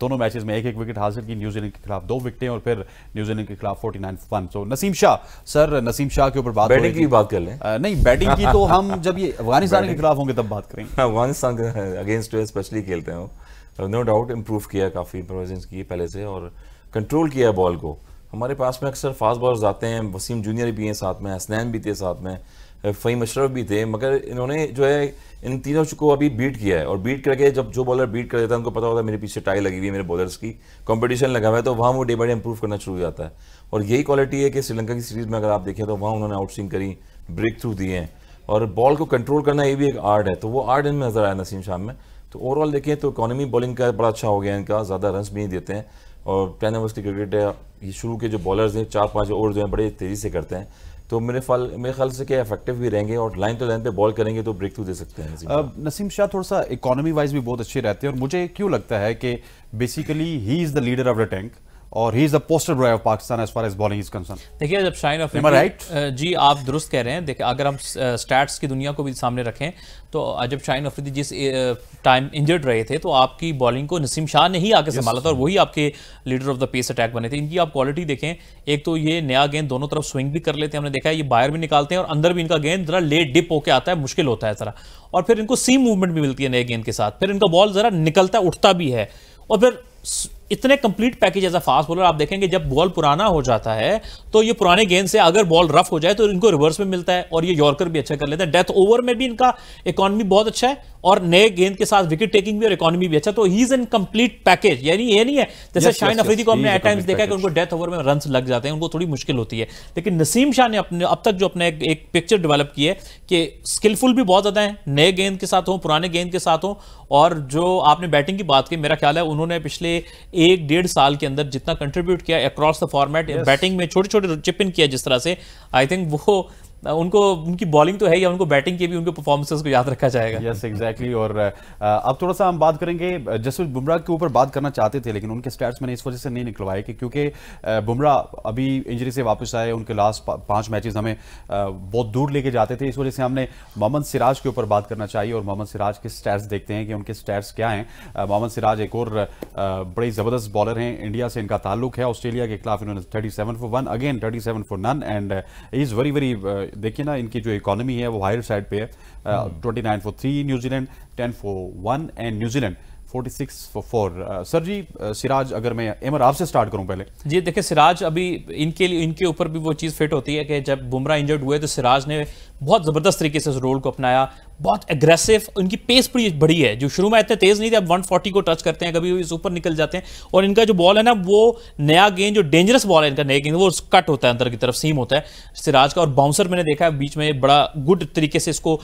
दोनों मैचेस में 1-1 विकेट हासिल की, न्यूजीलैंड के खिलाफ 2 विकेटें और फिर न्यूजीलैंड के खिलाफ 49-1। तो नसीम शाह, सर नसीम शाह के ऊपर बात कर लें। नहीं बैटिंग की तो हम जब ये अफगानिस्तान के खिलाफ होंगे तब बात करेंगे। अफगानिस्तान के अगेंस्ट स्पेशली खेलते हैं, नो डाउट इम्प्रूव किया, काफ़ी प्रोविजन की पहले से और कंट्रोल किया बॉल को। हमारे पास में अक्सर फास्ट बॉलर्स आते हैं, वसीम जूनियर भी हैं साथ में, हसनैन भी थे साथ में, फ़हीम अशरफ भी थे, मगर इन्होंने जो है इन तीनों को अभी बीट किया है। और बीट करके जब जो बॉलर बीट कर देता है उनको पता होता है मेरे पीछे टाई लगी हुई है, मेरे बॉलर्स की कंपटीशन लगा हुआ है, तो वहाँ वो डे बाई डे इंप्रूव करना शुरू हो जाता है। और यही क्वालिटी है कि श्रीलंका की सीरीज़ में अगर आप देखें तो वहाँ उन्होंने आउटस्विंग करी, ब्रेक थ्रू दिए हैं और बॉल को कंट्रोल करना ये भी एक आर्ट है, तो वो आर्ट इनमें नज़र आया नसीम शाह में। तो ओवरऑल देखें तो इकोनॉमी बॉलिंग का बड़ा अच्छा हो गया, इनका ज़्यादा रन भी नहीं देते हैं और 10 ओवर्स की क्रिकेट है। ये शुरू के जो बॉलर्स हैं 4-5 ओवर जो हैं बड़े तेज़ी से करते हैं, तो मेरे ख्याल से क्या इफेक्टिव भी रहेंगे और लाइन टू लाइन पे बॉल करेंगे तो ब्रेक थ्रू दे सकते हैं। नसीम शाह थोड़ा सा इकोनॉमी वाइज भी बहुत अच्छे रहते हैं और मुझे क्यों लगता है कि basically he is the leader of the tank और he is the poster boy of Pakistan as far as bowling is concern. देखिए जब शाइन ऑफ राइट जी आप दुरुस्त कह रहे हैं। देखिए अगर हम स्टैट्स की दुनिया को भी सामने रखें तो जब शाहीन अफरीदी जिस टाइम इंजर्ड रहे थे तो आपकी बॉलिंग को नसीम शाह ने ही आके संभाला था और वही आपके leader of the pace attack बने थे। इनकी आप क्वालिटी देखें, एक तो ये नया गेंद दोनों तरफ स्विंग भी कर लेते हैं, हमने देखा है ये बाहर भी निकालते हैं और अंदर भी इनका गेंद जरा लेट डिप होकर आता है, मुश्किल होता है जरा, और फिर इनको सीम मूवमेंट भी मिलती है नए गेंद के साथ, फिर इनका बॉल जरा निकलता उठता भी है और फिर इतने complete package as a fast bowler. आप देखेंगे जब बॉल पुराना हो जाता है तो ये पुराने गेंद से अगर बॉल रफ हो जाए तो इनको रिवर्स में मिलता है और ये यॉर्कर भी अच्छा कर लेते हैं। डेथ ओवर में भी इनका इकोनॉमी बहुत अच्छा है और नए गेंद के साथ विकेट टेकिंग भी और इकोनॉमी भी अच्छा, तो he is in complete package. यानी ये नहीं है जैसे शाहीन अफरीदी को हमने एट टाइम्स देखा है कि उनको डेथ ओवर में रन लग जाते हैं, उनको थोड़ी मुश्किल होती है, लेकिन नसीम शाह ने अपने अब तक जो अपने एक पिक्चर डेवलप की है कि स्किलफुल भी बहुत ज्यादा है, नए गेंद के साथ हो पुराने गेंद के साथ हो। और जो आपने बैटिंग की बात की, मेरा ख्याल है उन्होंने पिछले एक डेढ़ साल के अंदर जितना कंट्रीब्यूट किया अक्रॉस द फॉर्मेट बैटिंग में, छोटे छोटे चिप इन किया जिस तरह से, आई थिंक वो उनको उनकी बॉलिंग तो है या उनको बैटिंग के भी उनके परफॉर्मेंसेस को याद रखा जाएगा। Yes exactly. और अब थोड़ा सा हम बात करेंगे, जसप्रीत बुमराह के ऊपर बात करना चाहते थे लेकिन उनके स्टैट्स मैंने इस वजह से नहीं निकलवाए क्योंकि बुमराह अभी इंजरी से वापस आए, उनके लास्ट पांच मैचेस हमें बहुत दूर लेके जाते थे, इस वजह से हमने मोहम्मद सिराज के ऊपर बात करना चाहिए और मोहम्मद सिराज के स्टैट्स देखते हैं कि उनके स्टैट्स क्या हैं। मोहम्मद सिराज एक और बड़े ज़बरदस्त बॉलर हैं, इंडिया से इनका ताल्लुक है, ऑस्ट्रेलिया के खिलाफ इन्होंने 37 for 1 again 37 for none and is very very, देखिए ना इनकी जो इकोनॉमी है वो हायर साइड पे है, 29 for 3 New Zealand, 10 for 1 and New Zealand 46 for 4। Sir ji Siraj, अगर मैं एमर आपसे स्टार्ट करूं पहले जी। देखिए सिराज अभी इनके लिए इनके ऊपर भी वो चीज़ फिट होती है कि जब बुमराह इंजर्ड हुए तो सिराज ने बहुत ज़बरदस्त तरीके से इस रोल को अपनाया, बहुत एग्रेसिव, उनकी पेस बड़ी बढ़ी है, जो शुरू में इतने तेज़ नहीं थे, अब 140 को टच करते हैं, कभी इस ऊपर निकल जाते हैं और इनका जो बॉल है ना वो नया गेंद जो डेंजरस बॉल है इनका नया गेंद वो कट होता है अंदर की तरफ, सीम होता है सिराज का। और बाउंसर मैंने देखा है बीच में बड़ा गुड तरीके से इसको,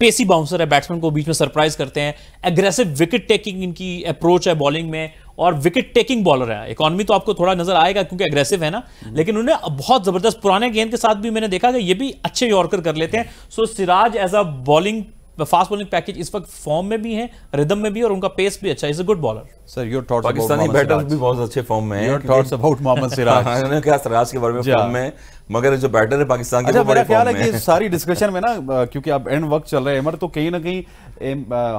पेसी बाउंसर है, बैट्समैन को बीच में सरप्राइज करते हैं, एग्रेसिव विकेट टेकिंग इनकी अप्रोच है बॉलिंग में और विकेट टेकिंग बॉलर है। इकोनॉमी तो आपको थोड़ा नजर आएगा क्योंकि एग्रेसिव है ना, लेकिन उन्हें बहुत जबरदस्त पुराने गेंद के साथ भी मैंने देखा कि ये भी अच्छे यॉर्कर कर लेते हैं। So Siraj as a bowling fast bowling package इस वक्त फॉर्म में भी है, रिदम में भी, और उनका पेस भी अच्छा है, is a good bowler. Sir your thoughts about Pakistani batters भी बहुत अच्छे फॉर्म में हैं, your thoughts about Mohammad Siraj. उन्होंने कहा सिराज के बारे में फॉर्म में, मगर जो बैटर है पाकिस्तान के, मेरा ख्याल है कि सारी डिस्कशन में ना क्योंकि अब एंड वक्त चल रहा है अमर, तो कहीं ना कहीं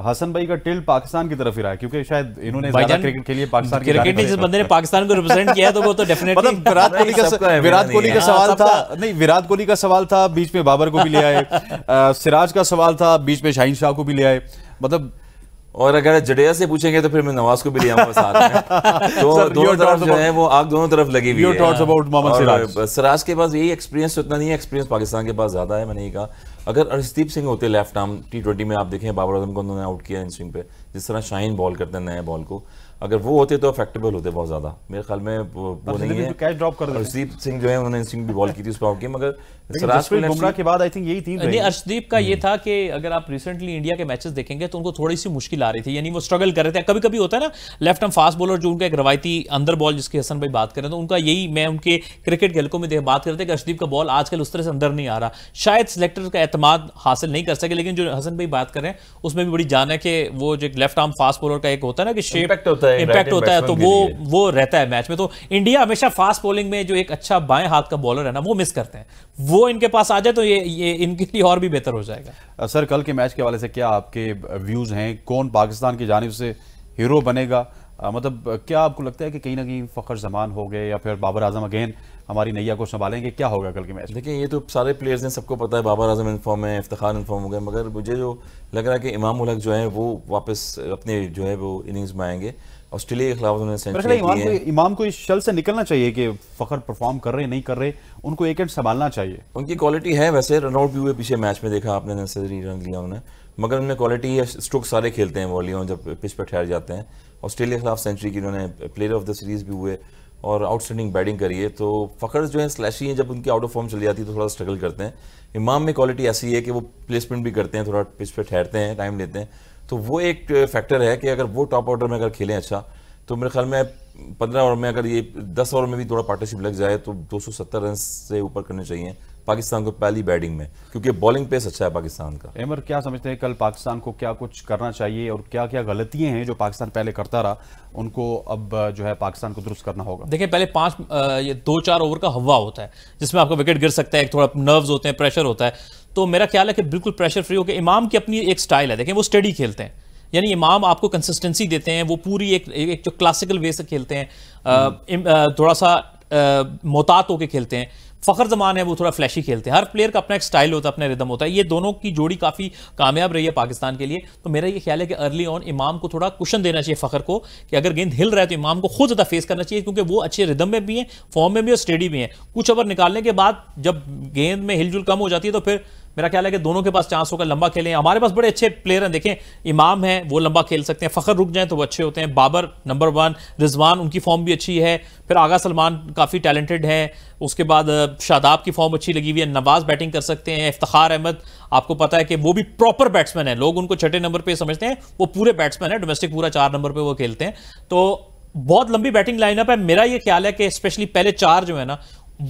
हसन भाई का टिल्ट पाकिस्तान की तरफ ही रहा क्योंकि शायद इन्होंने ज्यादा क्रिकेट के लिए पाकिस्तान के क्रिकेट में जिस बंदे ने पाकिस्तान को रिप्रेजेंट किया है तो वो तो डेफिनेटली, मतलब विराट कोहली का सवाल था, नहीं विराट कोहली का सवाल था, बीच में बाबर को भी ले आए, सिराज का सवाल था, बीच में शाहीन शाह को भी ले आए, मतलब और अगर जडेजा से पूछेंगे तो फिर मैं नवाज को भी ले आऊंगा साथ में। तो दोनों तरफ जो है वो आग दोनों तरफ लगी हुई है। सिराज के पास यही एक्सपीरियंस उतना नहीं है, एक्सपीरियंस पाकिस्तान के पास ज्यादा है। मैंने ये कहा अगर अर्शदीप सिंह होते लेफ्ट आर्म T20 में, आप देखें बाबर आजम को उन्होंने आउट किया इन स्विंग पे, जिस तरह शाहीन बॉल करते हैं नए बॉल को, अगर वो होते तो अफेक्टेबल होते बहुत ज्यादा, मेरे ख्याल में वो नहीं है। कैच ड्रॉप कर अर्शदीप सिंह जो है उन्होंने इन स्विंग भी बॉल की थी उस पर आउट की, मगर सिराज को बुमराह के बाद आई थिंक यही थी नहीं, अर्शदीप का ये था कि अगर आप रिसेंटली इंडिया के मैचेस देखेंगे तो उनको थोड़ी सी मुश्किल आ रही थी, यानी वो स्ट्रगल कर रहे थे। कभी कभी होता है ना लेफ्ट आर्म फास्ट बॉलर जो उनका एक रवायती अंदर बॉल जिसकी हसन भाई बात करें, तो उनका यही, मैं उनके क्रिकेट के हलकों में बात करते कि अर्शदीप का बॉल आजकल उस तरह से अंदर नहीं आ रहा, शायद सिलेक्टर का एतमाद हासिल नहीं कर सके। लेकिन जो हसन भाई बात कर रहे हैं उसमें भी बड़ी जान है कि वो जो लेफ्ट आर्म फास्ट बॉलर का एक होता है ना कि शेप इंपैक्ट होता है, तो वो रहता है मैच में। तो इंडिया हमेशा फास्ट बॉलिंग में जो एक अच्छा बाएं हाथ का बॉलर है ना वो मिस करते हैं, वो इनके पास आ जाए तो ये इनके लिए और भी बेहतर हो जाएगा। सर कल के मैच के हवाले से क्या आपके व्यूज हैं, कौन पाकिस्तान की जानिब से हीरो बनेगा? मतलब क्या आपको लगता है कि कहीं ना कहीं फखर जमान हो गए या फिर बाबर आजम अगेन हमारी नैया को संभालेंगे, क्या होगा कल के मैच? देखिए ये तो सारे प्लेयर्स हैं, सबको पता है बाबर आजम इनफॉर्म है, इफ्तिखार इनफॉर्म हो गए, मगर मुझे जो लग रहा है कि इमामुल हक जो है वो वापस अपने जो है वो इनिंग्स में आएंगे। ऑस्ट्रेलिया के खिलाफ उन्होंने सेंचुरी की है, इमाम को इस शल से निकलना चाहिए कि फखर परफॉर्म कर रहे नहीं कर रहे, उनको एक एंड संभालना चाहिए। उनकी क्वालिटी है, वैसे रनआउट भी हुए पीछे मैच में, देखा आपने नेसेसरी रन लिया उन्होंने, मगर उनमें क्वालिटी है, स्ट्रोक सारे खेलते हैं वॉलीऑन जब पिच पर ठहर जाते हैं। ऑस्ट्रेलिया के खिलाफ सेंचुरी की उन्होंने, प्लेयर ऑफ द सीरीज़ भी हुए और आउटस्टैंडिंग बैटिंग करी है। तो फखर जो है स्लैशी हैं, जब उनकी आउट ऑफ फॉर्म चली जाती है तो थोड़ा स्ट्रगल करते हैं। इमाम में क्वालिटी ऐसी है कि वो प्लेसमेंट भी करते हैं, थोड़ा पिच पर ठहरते हैं, टाइम लेते हैं, तो वो एक फैक्टर है कि अगर वो टॉप ऑर्डर में अगर खेलें अच्छा तो मेरे ख्याल में 15 ओवर में अगर ये 10 ओवर में भी थोड़ा पार्टनरशिप लग जाए तो 270 रन से ऊपर करने चाहिए पाकिस्तान को पहली बैटिंग में, क्योंकि बॉलिंग पेस अच्छा है पाकिस्तान का। एमर, क्या समझते हैं कल पाकिस्तान को क्या कुछ करना चाहिए और क्या क्या गलतियां हैं जो पाकिस्तान पहले करता रहा, उनको अब जो है पाकिस्तान को दुरुस्त करना होगा? देखिए, पहले दो चार ओवर का हवा होता है जिसमें आपका विकेट गिर सकता है, एक थोड़ा नर्व्स होते हैं, प्रेशर होता है, तो मेरा ख्याल है कि बिल्कुल प्रेशर फ्री होकर, इमाम की अपनी एक स्टाइल है, देखें वो स्टडी खेलते हैं, यानी इमाम आपको कंसिस्टेंसी देते हैं, वो पूरी एक जो क्लासिकल वे से खेलते हैं, थोड़ा सा मोहतात होकर खेलते हैं। फखर जमान है, वो थोड़ा फ्लैशी खेलते हैं। हर प्लेयर का अपना एक स्टाइल होता है, अपना रिदम होता है। ये दोनों की जोड़ी काफ़ी कामयाब रही है पाकिस्तान के लिए। तो मेरा ये ख्याल है कि अर्ली ऑन इमाम को थोड़ा कुशन देना चाहिए फखर को, कि अगर गेंद हिल रहा है तो इमाम को खुद ज़्यादा फेस करना चाहिए, क्योंकि वो अच्छे रिदम में भी हैं, फॉर्म में भी और स्टेडी भी हैं। कुछ ओवर निकालने के बाद जब गेंद में हिलजुल कम हो जाती है तो फिर मेरा ख्याल है कि दोनों के पास चांस होगा लंबा खेलें। हमारे पास बड़े अच्छे प्लेयर हैं, देखें इमाम हैं, वो लंबा खेल सकते हैं, फखर रुक जाएं तो वो अच्छे होते हैं। बाबर नंबर 1, रिजवान उनकी फॉर्म भी अच्छी है, फिर आगा सलमान काफ़ी टैलेंटेड हैं, उसके बाद शादाब की फॉर्म अच्छी लगी हुई है, नवाज़ बैटिंग कर सकते हैं, इफ्तिखार अहमद आपको पता है कि वो भी प्रॉपर बैट्समैन है, लोग उनको छठे नंबर पर समझते हैं, वो पूरे बैट्समैन है, डोमेस्टिक पूरा 4 नंबर पर वो खेलते हैं। तो बहुत लंबी बैटिंग लाइनअप है। मेरा ये ख्याल है कि स्पेशली पहले 4 जो है ना,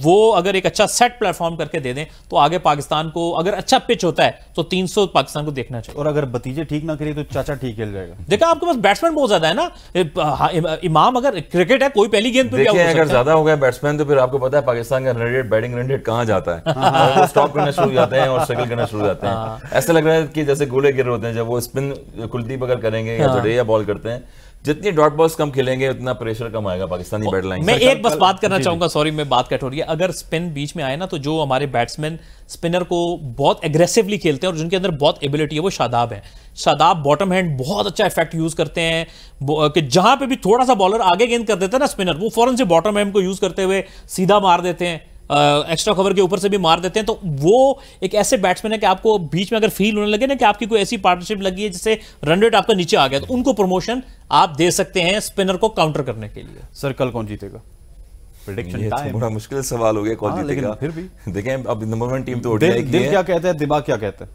वो अगर एक अच्छा सेट प्लेटफॉर्म करके दे दें तो आगे पाकिस्तान को, अगर अच्छा पिच होता है तो 300 पाकिस्तान को देखना चाहिए। और अगर भतीजे ठीक ना करे तो चाचा ठीक खेल जाएगा। देखा, आपके पास बैट्समैन बहुत ज्यादा है ना। इमाम, अगर क्रिकेट है, कोई पहली गेंद पे अगर ज्यादा हो गया बैट्समैन तो फिर आपको पता है पाकिस्तान का run rate, batting run rate कहाँ जाता है, स्टॉप करना शुरू हो जाते हैं और स्ट्रगल करना शुरू हो जाते हैं। ऐसा लग रहा है कि जैसे गोले गिर होते हैं, जब वो स्पिन कुलदीप अगर करेंगे या तो बॉल करते हैं, जितनी डॉट बॉल्स कम खेलेंगे उतना प्रेशर कम आएगा पाकिस्तानी बैट लाइन। मैं एक बस बात करना चाहूंगा, सॉरी मैं बात कट हो रही है, अगर स्पिन बीच में आए ना तो जो हमारे बैट्समैन स्पिनर को बहुत एग्रेसिवली खेलते हैं और जिनके अंदर बहुत एबिलिटी है, वो शादाब है। शादाब बॉटम हैंड बहुत अच्छा इफेक्ट यूज करते हैं, कि जहां पे भी थोड़ा सा बॉलर आगे गेंद कर देता है ना स्पिनर, वो फौरन से बॉटम हैंड को यूज करते हुए सीधा मार देते हैं, एक्स्ट्रा कवर के ऊपर से भी मार देते हैं। तो वो एक ऐसे बैट्समैन है कि आपको बीच में अगर फील होने लगे ना कि आपकी कोई ऐसी पार्टनरशिप लगी है जिससे रन रेट आपका नीचे आ गया, तो उनको प्रमोशन आप दे सकते हैं स्पिनर को काउंटर करने के लिए। सर, कल कौन जीतेगा? प्रेडिक्शन टाइम बड़ा मुश्किल सवाल हो गया, कौन जीतेगा, फिर भी देखें। अब नंबर 1 टीम तो ओडीआई की है। दिल क्या कहता है, दिमाग क्या कहता है?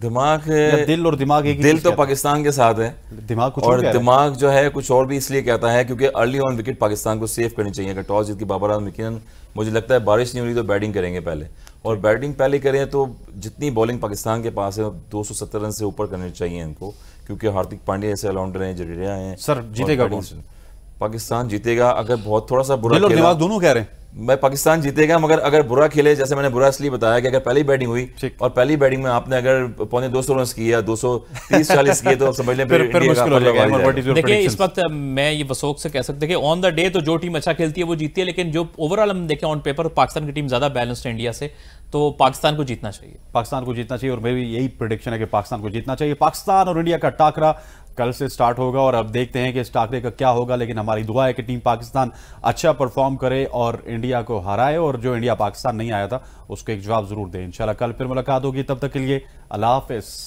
दिमाग, दिल और दिमाग एक ही। दिल तो पाकिस्तान के साथ है, दिमाग कुछ और, दिमाग जो है कुछ और भी इसलिए कहता है क्योंकि अर्ली ऑन विकेट पाकिस्तान को सेव करनी चाहिए। अगर टॉस जीत के बाबर आजम यकीनन, मुझे लगता है बारिश नहीं हुई तो बैटिंग करेंगे पहले, और बैटिंग पहले करें तो जितनी बॉलिंग पाकिस्तान के पास है 270 रन से ऊपर करने चाहिए इनको, क्योंकि हार्दिक पांड्या ऐसे ऑलराउंडर हैं, जडेजा हैं। सर, जीतेगा पाकिस्तान? जीतेगा अगर बहुत थोड़ा सा बुरा खेला, दोनों कह रहे हैं मैं पाकिस्तान जीतेगा, मगर अगर बुरा खेले, जैसे मैंने बुरा इसलिए बताया कि अगर पहली बैटिंग हुई और पहली बैटिंग में आपने अगर 200 रन किए या 230-40 किए तो समझ लें फिर। देखिए, इस वक्त मैं ये बसोक से कह सकते हैं कि ऑन द डे तो जो टीम अच्छा खेलती है वो जीती है, लेकिन जो ओवरऑल हम देखें ऑन पेपर पाकिस्तान की टीम ज्यादा बैलेंस्ड है इंडिया से, तो पाकिस्तान को जीतना चाहिए, पाकिस्तान को जीतना चाहिए। और मेरी यही प्रेडिक्शन है कि पाकिस्तान को जीतना चाहिए। पाकिस्तान और इंडिया का टाकरा कल से स्टार्ट होगा और अब देखते हैं कि इस टाकरे का क्या होगा, लेकिन हमारी दुआ है कि टीम पाकिस्तान अच्छा परफॉर्म करे और इंडिया को हराए, और जो इंडिया पाकिस्तान नहीं आया था उसको एक जवाब जरूर दें। इंशाल्लाह कल फिर मुलाकात होगी, तब तक के लिए अल्लाह हाफिज़।